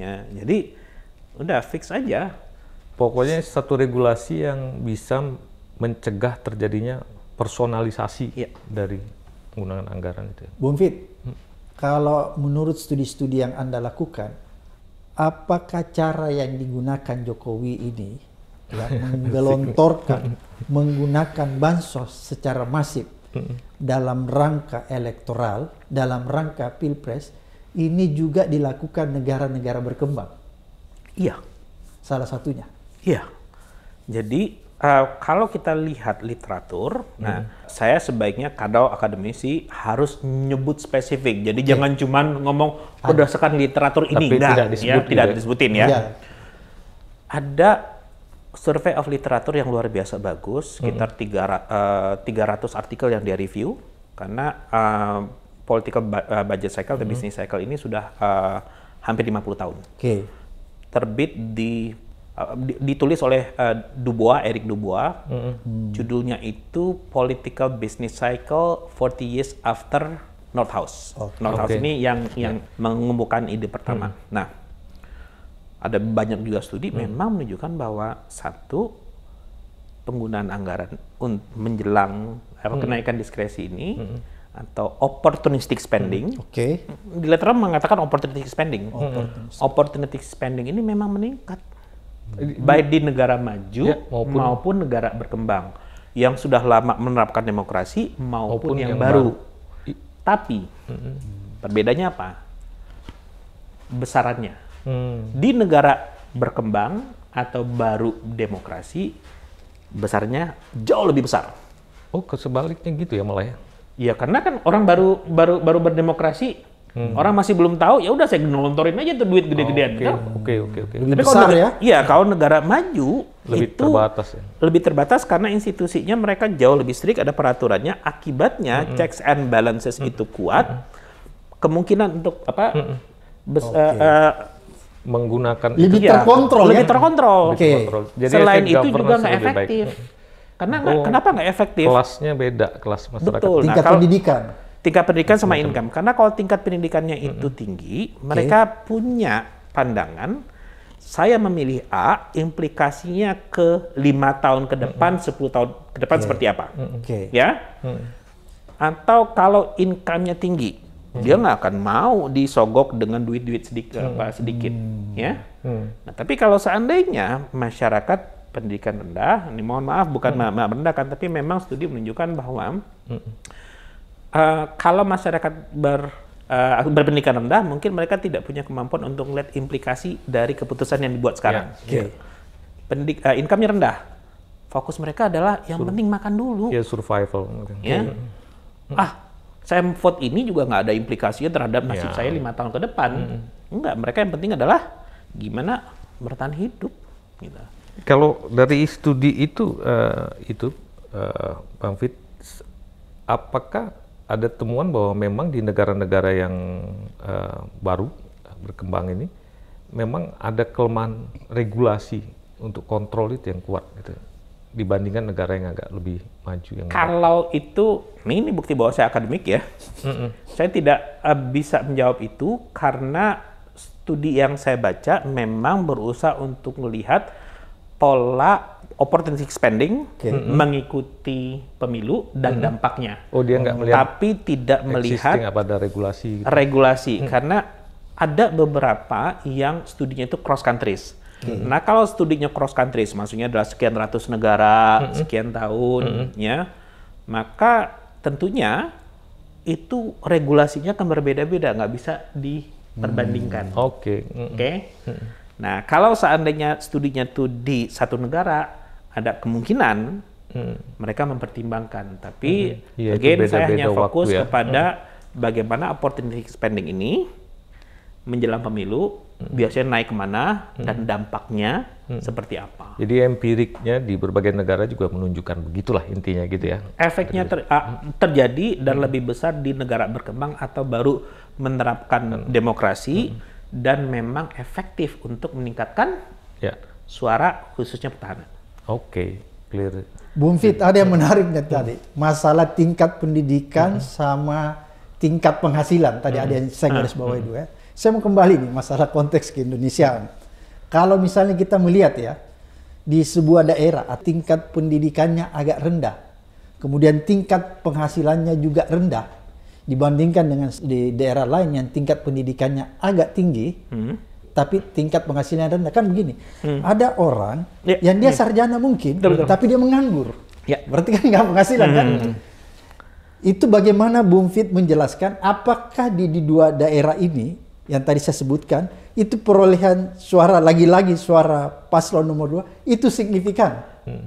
Ya, jadi udah fix aja. Pokoknya satu regulasi yang bisa mencegah terjadinya personalisasi ya. dari penggunaan anggaran itu. Bung Fit, hmm. kalau menurut studi-studi yang Anda lakukan, apakah cara yang digunakan Jokowi ini ya, menggelontorkan, menggunakan bansos secara masif hmm. dalam rangka elektoral, dalam rangka pilpres, ini juga dilakukan negara-negara berkembang? Iya. Salah satunya? Iya, jadi uh, kalau kita lihat literatur, hmm. nah saya sebaiknya kadau akademisi harus nyebut spesifik. Jadi yeah. jangan cuma ngomong berdasarkan literatur ini, tapi nah, tidak, disebut ya, tidak disebutin ya. Yeah. Ada survei of literatur yang luar biasa bagus, sekitar hmm. tiga ratus artikel yang dia review, karena uh, political budget cycle atau hmm. business cycle ini sudah uh, hampir lima puluh tahun. Okay. Terbit di ditulis oleh uh, Dubois, Erik Dubois, mm-hmm. judulnya itu Political Business Cycle forty years After Nordhaus. Oh, Nordhaus okay. ini yang yang yeah. mengemukakan ide pertama. Mm. Nah, ada banyak juga studi mm. memang menunjukkan bahwa satu penggunaan anggaran menjelang mm. kenaikan diskresi ini mm. atau opportunistic spending. Mm. Oke. Okay. Di literatur mengatakan opportunistic spending. Mm. Opportunistic spending ini memang meningkat. Baik di negara maju ya, maupun, maupun negara berkembang yang sudah lama menerapkan demokrasi maupun, maupun yang, yang baru. baru. Tapi hmm. perbedaannya apa? Besarannya. Hmm. Di negara berkembang atau baru demokrasi besarnya jauh lebih besar. Oh, kesebaliknya gitu ya malah ya. Iya, karena kan orang baru baru baru berdemokrasi. Hmm. Orang masih belum tahu, ya udah saya ngelontorin aja tuh duit gede-gedean. Oke, oke, oke. Lebih besar ya? Iya, kalau negara maju lebih itu terbatas ya? Lebih terbatas karena institusinya mereka jauh lebih strict, ada peraturannya. Akibatnya mm-hmm. checks and balances mm-hmm. itu kuat. Mm-hmm. Kemungkinan untuk apa? Mm-hmm. bes- okay. uh, uh, menggunakan lebih itu, terkontrol, ya? Lebih terkontrol. Okay. terkontrol. Jadi selain itu juga nggak efektif. Karena oh, kenapa nggak efektif? Kelasnya beda, kelas masyarakat. Betul. Tingkat nah, pendidikan. Tingkat pendidikan sama income, karena kalau tingkat pendidikannya itu mm-hmm. tinggi, mereka okay. punya pandangan, saya memilih A, implikasinya ke lima tahun ke depan, mm-hmm. sepuluh tahun ke depan okay. seperti apa, okay. ya? Mm-hmm. Atau kalau income-nya tinggi, mm-hmm. dia nggak akan mau disogok dengan duit-duit sedikit, mm-hmm. apa, sedikit, mm-hmm. ya? Mm-hmm. Nah, tapi kalau seandainya masyarakat pendidikan rendah, ini mohon maaf bukan mm-hmm. maaf rendah kan, tapi memang studi menunjukkan bahwa mm-hmm. Uh, kalau masyarakat ber, uh, berpendidikan rendah, mungkin mereka tidak punya kemampuan untuk melihat implikasi dari keputusan yang dibuat sekarang. Yeah. Yeah. Pendidik, uh, income-nya rendah, fokus mereka adalah yang Sur- penting makan dulu. Ya yeah, survival. Yeah. Yeah. Ah, saya vote ini juga nggak ada implikasinya terhadap nasib yeah. saya lima tahun ke depan. Mm. Enggak, mereka yang penting adalah gimana bertahan hidup. Gitu. Kalau dari studi itu, uh, itu uh, Bang Fit, apakah ada temuan bahwa memang di negara-negara yang uh, baru berkembang ini memang ada kelemahan regulasi untuk kontrol itu yang kuat gitu dibandingkan negara yang agak lebih maju yang kalau agak... itu ini bukti bahwa saya akademik ya. Saya tidak uh, bisa menjawab itu karena studi yang saya baca memang berusaha untuk melihat pola opportunistic spending okay. mengikuti pemilu dan mm-hmm. dampaknya. Oh, dia nggak melihat. Tapi tidak melihat pada regulasi. Gitu. Regulasi mm-hmm. karena ada beberapa yang studinya itu cross countries. Mm-hmm. Nah, kalau studinya cross countries maksudnya adalah sekian ratus negara, mm-hmm. sekian tahun mm-hmm. ya. Maka tentunya itu regulasinya akan berbeda-beda, nggak bisa diperbandingkan. Oke. Mm-hmm. Oke. Okay. Mm-hmm. Okay? Nah, kalau seandainya studinya itu di satu negara ada kemungkinan hmm. mereka mempertimbangkan, tapi hmm. ya, again, beda, saya hanya fokus ya. kepada hmm. bagaimana opportunity spending ini menjelang pemilu hmm. biasanya naik kemana hmm. dan dampaknya hmm. seperti apa. Jadi empiriknya di berbagai negara juga menunjukkan begitulah intinya gitu ya. Efeknya ter, hmm. terjadi dan hmm. lebih besar di negara berkembang atau baru menerapkan hmm. demokrasi hmm. dan memang efektif untuk meningkatkan ya. Suara khususnya pertahanan. Oke, okay. Clear. Bung Fit, ada yang menariknya hmm. tadi masalah tingkat pendidikan hmm. sama tingkat penghasilan tadi hmm. ada yang saya garis bawahi hmm. dulu ya. Saya mau kembali nih masalah konteks keindonesiaan. Kalau misalnya kita melihat ya, di sebuah daerah tingkat pendidikannya agak rendah, kemudian tingkat penghasilannya juga rendah, dibandingkan dengan di daerah lain yang tingkat pendidikannya agak tinggi, hmm. tapi tingkat penghasilannya rendah. Kan begini, hmm. ada orang ya, yang dia ya. sarjana mungkin, betul, tapi dia menganggur. Ya. Berarti kan nggak penghasilan hmm. kan? Itu bagaimana Bung Fit menjelaskan apakah di, di dua daerah ini, yang tadi saya sebutkan, itu perolehan suara, lagi-lagi suara paslon nomor dua, itu signifikan. Hmm.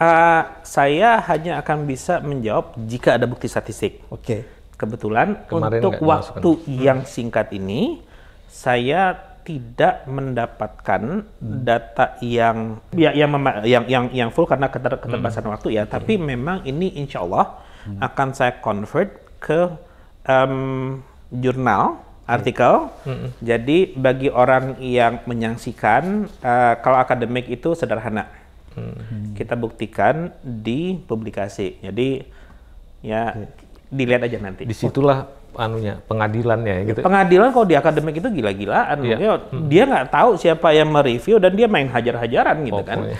Uh, saya hanya akan bisa menjawab jika ada bukti statistik. Oke. Okay. Kebetulan kemarin untuk waktu hmm. yang singkat ini, saya tidak mendapatkan hmm. data yang, ya, yang, yang, yang, yang full karena keter keterbatasan hmm. waktu ya, hmm. tapi memang ini insya Allah hmm. akan saya convert ke um, jurnal, artikel. Mm-mm. Jadi bagi orang yang menyaksikan, uh, kalau akademik itu sederhana. Mm-hmm. Kita buktikan di publikasi. Jadi ya mm. dilihat aja nanti. Disitulah anunya pengadilannya. Gitu. Pengadilan kalau di akademik itu gila-gilaan. Yeah. Mm-hmm. Dia nggak tahu siapa yang mereview dan dia main hajar-hajaran gitu oh, kan.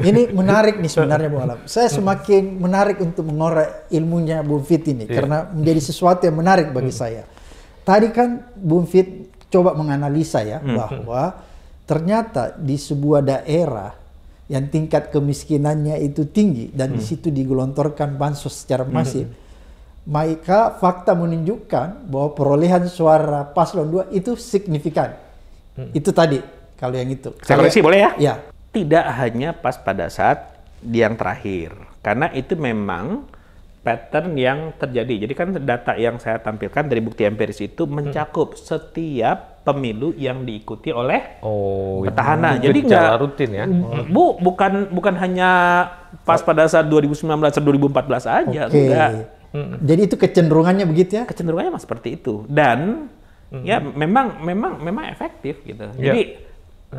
Ini menarik nih sebenarnya Bung Alam. Saya semakin menarik untuk mengorek ilmunya Bung Fit ini yeah. karena menjadi sesuatu yang menarik bagi mm. saya. Tadi kan Bung Fit coba menganalisa ya, hmm. bahwa ternyata di sebuah daerah yang tingkat kemiskinannya itu tinggi dan hmm. di situ digelontorkan bansos secara masif, hmm. maka fakta menunjukkan bahwa perolehan suara paslon dua itu signifikan. Hmm. Itu tadi, kalau yang itu. Saya koreksi boleh ya? Ya. Tidak hanya pas pada saat yang terakhir, karena itu memang pattern yang terjadi. Jadi kan data yang saya tampilkan dari bukti empiris itu mencakup hmm. setiap pemilu yang diikuti oleh oh, petahana. Jadi nggak rutin ya. Bu, bukan bukan hanya pas pada saat dua ribu sembilan belas atau dua ribu empat belas aja. Okay. Enggak. Hmm. Jadi itu kecenderungannya begitu ya? Kecenderungannya mas seperti itu. Dan hmm. ya memang memang memang efektif gitu. Yeah. Jadi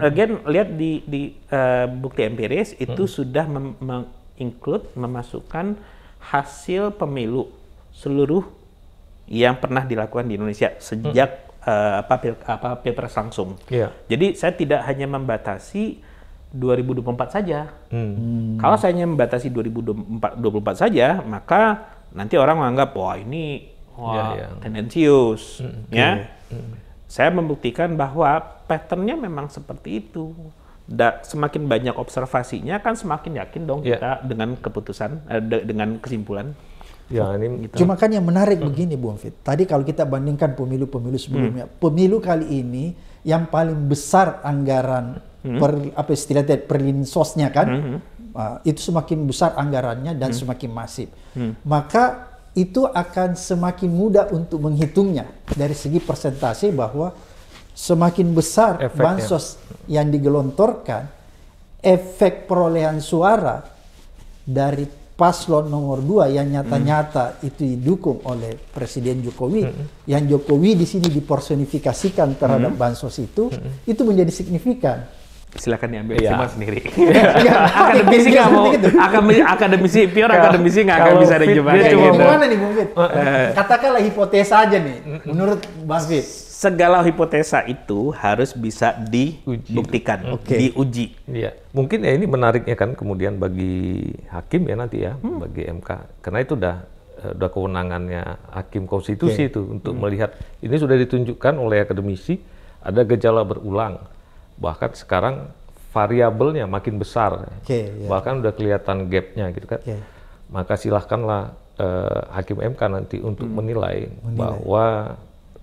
again lihat di di uh, bukti empiris itu hmm. sudah menginclude mem memasukkan hasil pemilu seluruh yang pernah dilakukan di Indonesia sejak hmm. uh, apa, pil, apa pilpres langsung. Yeah. Jadi saya tidak hanya membatasi dua ribu dua puluh empat saja. Hmm. Kalau saya hanya membatasi dua ribu dua puluh empat saja, maka nanti orang menganggap wah ini wah, yeah, yeah. tendensius. Hmm. Ya, hmm. saya membuktikan bahwa patternnya memang seperti itu. Da, semakin banyak observasinya kan semakin yakin dong yeah. kita dengan keputusan eh, de, dengan kesimpulan. Ya, ini gitu. Cuma kan yang menarik mm. begini Bung Fit. Tadi kalau kita bandingkan pemilu-pemilu sebelumnya, mm. pemilu kali ini yang paling besar anggaran mm. per apa istilahnya perlinsosnya kan, mm -hmm. uh, itu semakin besar anggarannya dan mm. semakin masif. Mm. Maka itu akan semakin mudah untuk menghitungnya dari segi persentase bahwa semakin besar efek bansos ya. Yang digelontorkan, efek perolehan suara dari paslon nomor dua yang nyata-nyata hmm. itu didukung oleh Presiden Jokowi, hmm. yang Jokowi di sini dipersonifikasikan terhadap hmm. bansos itu, hmm. itu menjadi signifikan. Silakan diambil ya. Simak sendiri. Akademisi nggak mau, akademisi pure akademisi nggak akan bisa ada jawabannya. Cuma mana nih Bung Fit? Katakanlah hipotesa aja nih, menurut Bang Fit. Segala hipotesa itu harus bisa dibuktikan, okay. diuji. Ya. Mungkin ya ini menariknya kan kemudian bagi hakim ya nanti ya, hmm. bagi M K. Karena itu udah, udah kewenangannya hakim konstitusi okay. itu untuk hmm. melihat. Ini sudah ditunjukkan oleh akademisi, ada gejala berulang. Bahkan sekarang variabelnya makin besar. Okay, yeah. Bahkan udah kelihatan gapnya gitu kan. Okay. Maka silahkanlah uh, hakim M K nanti untuk hmm. menilai, menilai bahwa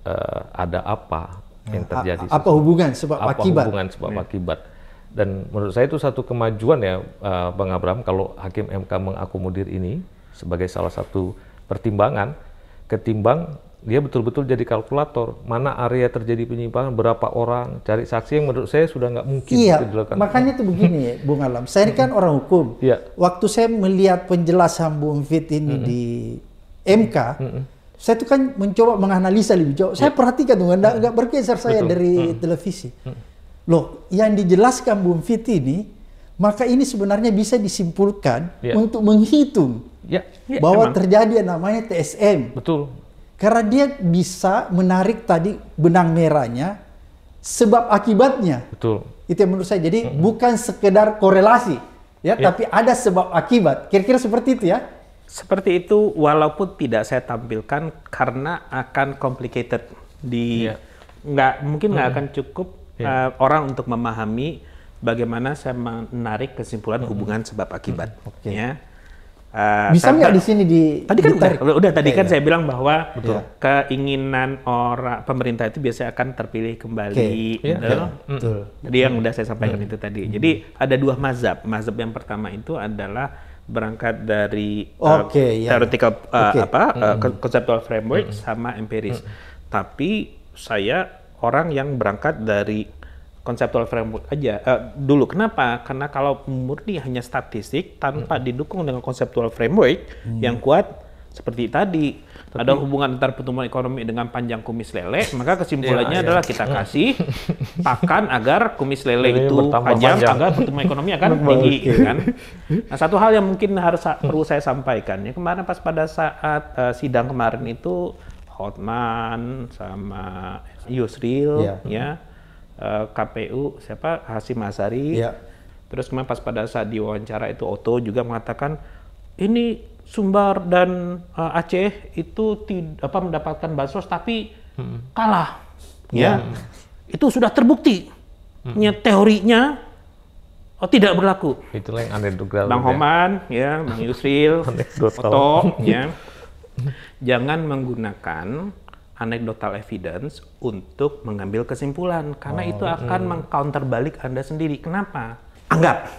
Uh, ada apa yang terjadi? A apa hubungan sebab apa akibat? Hubungan sebab yeah. akibat? Dan menurut saya itu satu kemajuan ya, uh, Bang Abraham, kalau hakim M K mengakomodir ini sebagai salah satu pertimbangan, ketimbang dia betul-betul jadi kalkulator, mana area terjadi penyimpangan, berapa orang, cari saksi yang menurut saya sudah nggak mungkin. Iya, makanya itu begini ya, Bung Alam. Saya ini kan orang hukum. Iya. Waktu saya melihat penjelasan Bung Vid ini mm-mm. di M K, mm-mm. saya itu kan mencoba menganalisa lebih jauh. Saya yeah. perhatikan tuh, nggak mm-mm. bergeser saya betul. Dari mm-mm. televisi. Mm-mm. Loh, yang dijelaskan Bung Vid ini, maka ini sebenarnya bisa disimpulkan yeah. untuk menghitung yeah. Yeah, bahwa emang. terjadi yang namanya T S M. Betul. Karena dia bisa menarik tadi benang merahnya sebab akibatnya. Betul. Itu yang menurut saya. Jadi mm-hmm. bukan sekedar korelasi ya, ya, tapi ada sebab akibat. Kira-kira seperti itu ya. Seperti itu walaupun tidak saya tampilkan karena akan complicated di ya. nggak mungkin nggak hmm. akan cukup ya. uh, orang untuk memahami bagaimana saya menarik kesimpulan hmm. hubungan sebab akibat. Hmm. Okay. Ya. Uh, bisa nggak di sini di tadi kan udah, udah tadi okay, kan ya. Saya bilang bahwa betul. Keinginan orang pemerintah itu biasanya akan terpilih kembali, okay. ya, ya, mm. betul. Jadi yang udah saya sampaikan mm. itu tadi. Mm. Jadi ada dua mazhab. Mazhab yang pertama itu adalah berangkat dari okay, uh, ya. theoretical uh, okay. apa uh, mm. conceptual framework mm. sama empiris. Mm. Tapi saya orang yang berangkat dari konseptual framework aja uh, dulu. Kenapa? Karena kalau murni hanya statistik tanpa hmm. didukung dengan konseptual framework hmm. yang kuat seperti tadi, tapi ada hubungan antara pertumbuhan ekonomi dengan panjang kumis lele, maka kesimpulannya ya, ya. adalah kita kasih pakan agar kumis lele ini itu panjang, panjang agar pertumbuhan ekonomi akan tinggi, kan? Nah, satu hal yang mungkin harus perlu saya sampaikan ya, kemarin pas pada saat uh, sidang kemarin itu Hotman sama Yusril ya, ya K P U siapa Hasyim Asy'ari, ya. Terus kemarin pas pada saat diwawancara itu Oto juga mengatakan ini Sumbar dan uh, Aceh itu apa mendapatkan bansos tapi hmm. kalah, ya, ya. Hmm. Itu sudah terbukti, hmm. teorinya oh, tidak berlaku. Itulah yang anekdotal. Bang Homan, ya, ya Bang Yusril, Oto, ya, jangan menggunakan anekdotal evidence untuk mengambil kesimpulan karena oh, itu akan mm. mengcounter balik Anda sendiri. Kenapa? Anggap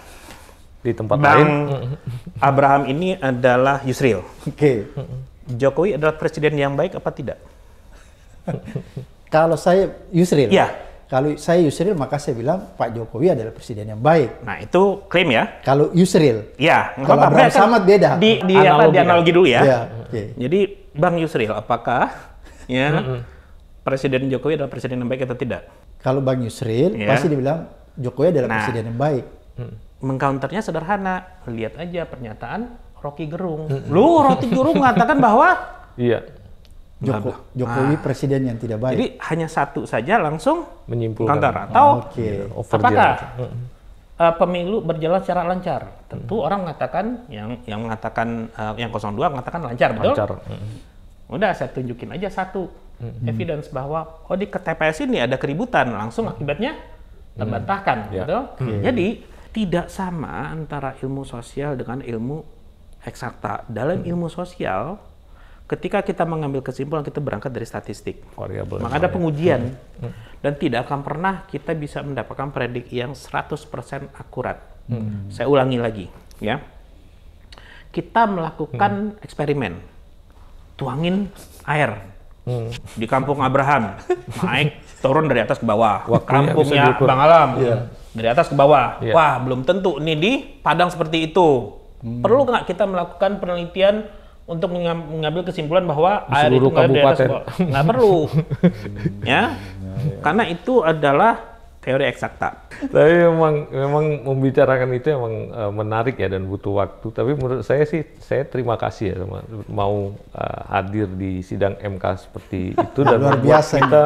di tempat Bang lain Abraham ini adalah Yusril. Oke. Okay. Jokowi adalah presiden yang baik apa tidak? Kalau saya Yusril. Iya. Kalau saya Yusril maka saya bilang Pak Jokowi adalah presiden yang baik. Nah, itu klaim ya. Kalau Yusril. Iya. Kalau Abraham Samad beda. Di, di, analogi, apa, di analogi dulu ya. Iya. Okay. Jadi Bang Yusril apakah ya, mm-hmm. Presiden Jokowi adalah presiden yang baik atau tidak? Kalau Bang Yusril yeah. pasti dibilang Jokowi adalah nah, presiden yang baik. Mengcounternya sederhana, lihat aja pernyataan Rocky Gerung. Mm-hmm. Lu Rocky Gerung mengatakan bahwa iya Joko, Jokowi ah. presiden yang tidak baik. Jadi hanya satu saja langsung menyimpulkan counter atau oh, okay. apakah uh, pemilu berjalan secara lancar? Tentu mm-hmm. orang mengatakan yang yang mengatakan uh, yang nol dua mengatakan lancar, betul? Lancar. Mm-hmm. Udah saya tunjukin aja satu mm-hmm. evidence bahwa oh di T P S ini ada keributan langsung akibatnya terbantahkan, mm-hmm. gitu. Yeah. Mm-hmm. Jadi tidak sama antara ilmu sosial dengan ilmu eksakta. Dalam mm-hmm. ilmu sosial, ketika kita mengambil kesimpulan kita berangkat dari statistik, variabel, maka ada pengujian mm-hmm. dan tidak akan pernah kita bisa mendapatkan predik yang seratus persen akurat. Mm-hmm. Saya ulangi lagi, ya. Kita melakukan mm-hmm. eksperimen. Tuangin air hmm. di kampung Abraham, naik turun dari atas ke bawah. Waktunya kampungnya Bang Alam yeah. dari atas ke bawah. Yeah. Wah, belum tentu nih di Padang seperti itu. Hmm. Perlu nggak kita melakukan penelitian untuk mengambil kesimpulan bahwa di air itu nggak dari atas ke bawah? Nggak perlu, ya, nah, ya, karena itu adalah teori eksakta. Tapi memang memang membicarakan itu emang uh, menarik ya dan butuh waktu. Tapi menurut saya sih saya terima kasih ya sama mau uh, hadir di sidang M K seperti itu dan luar biasa kita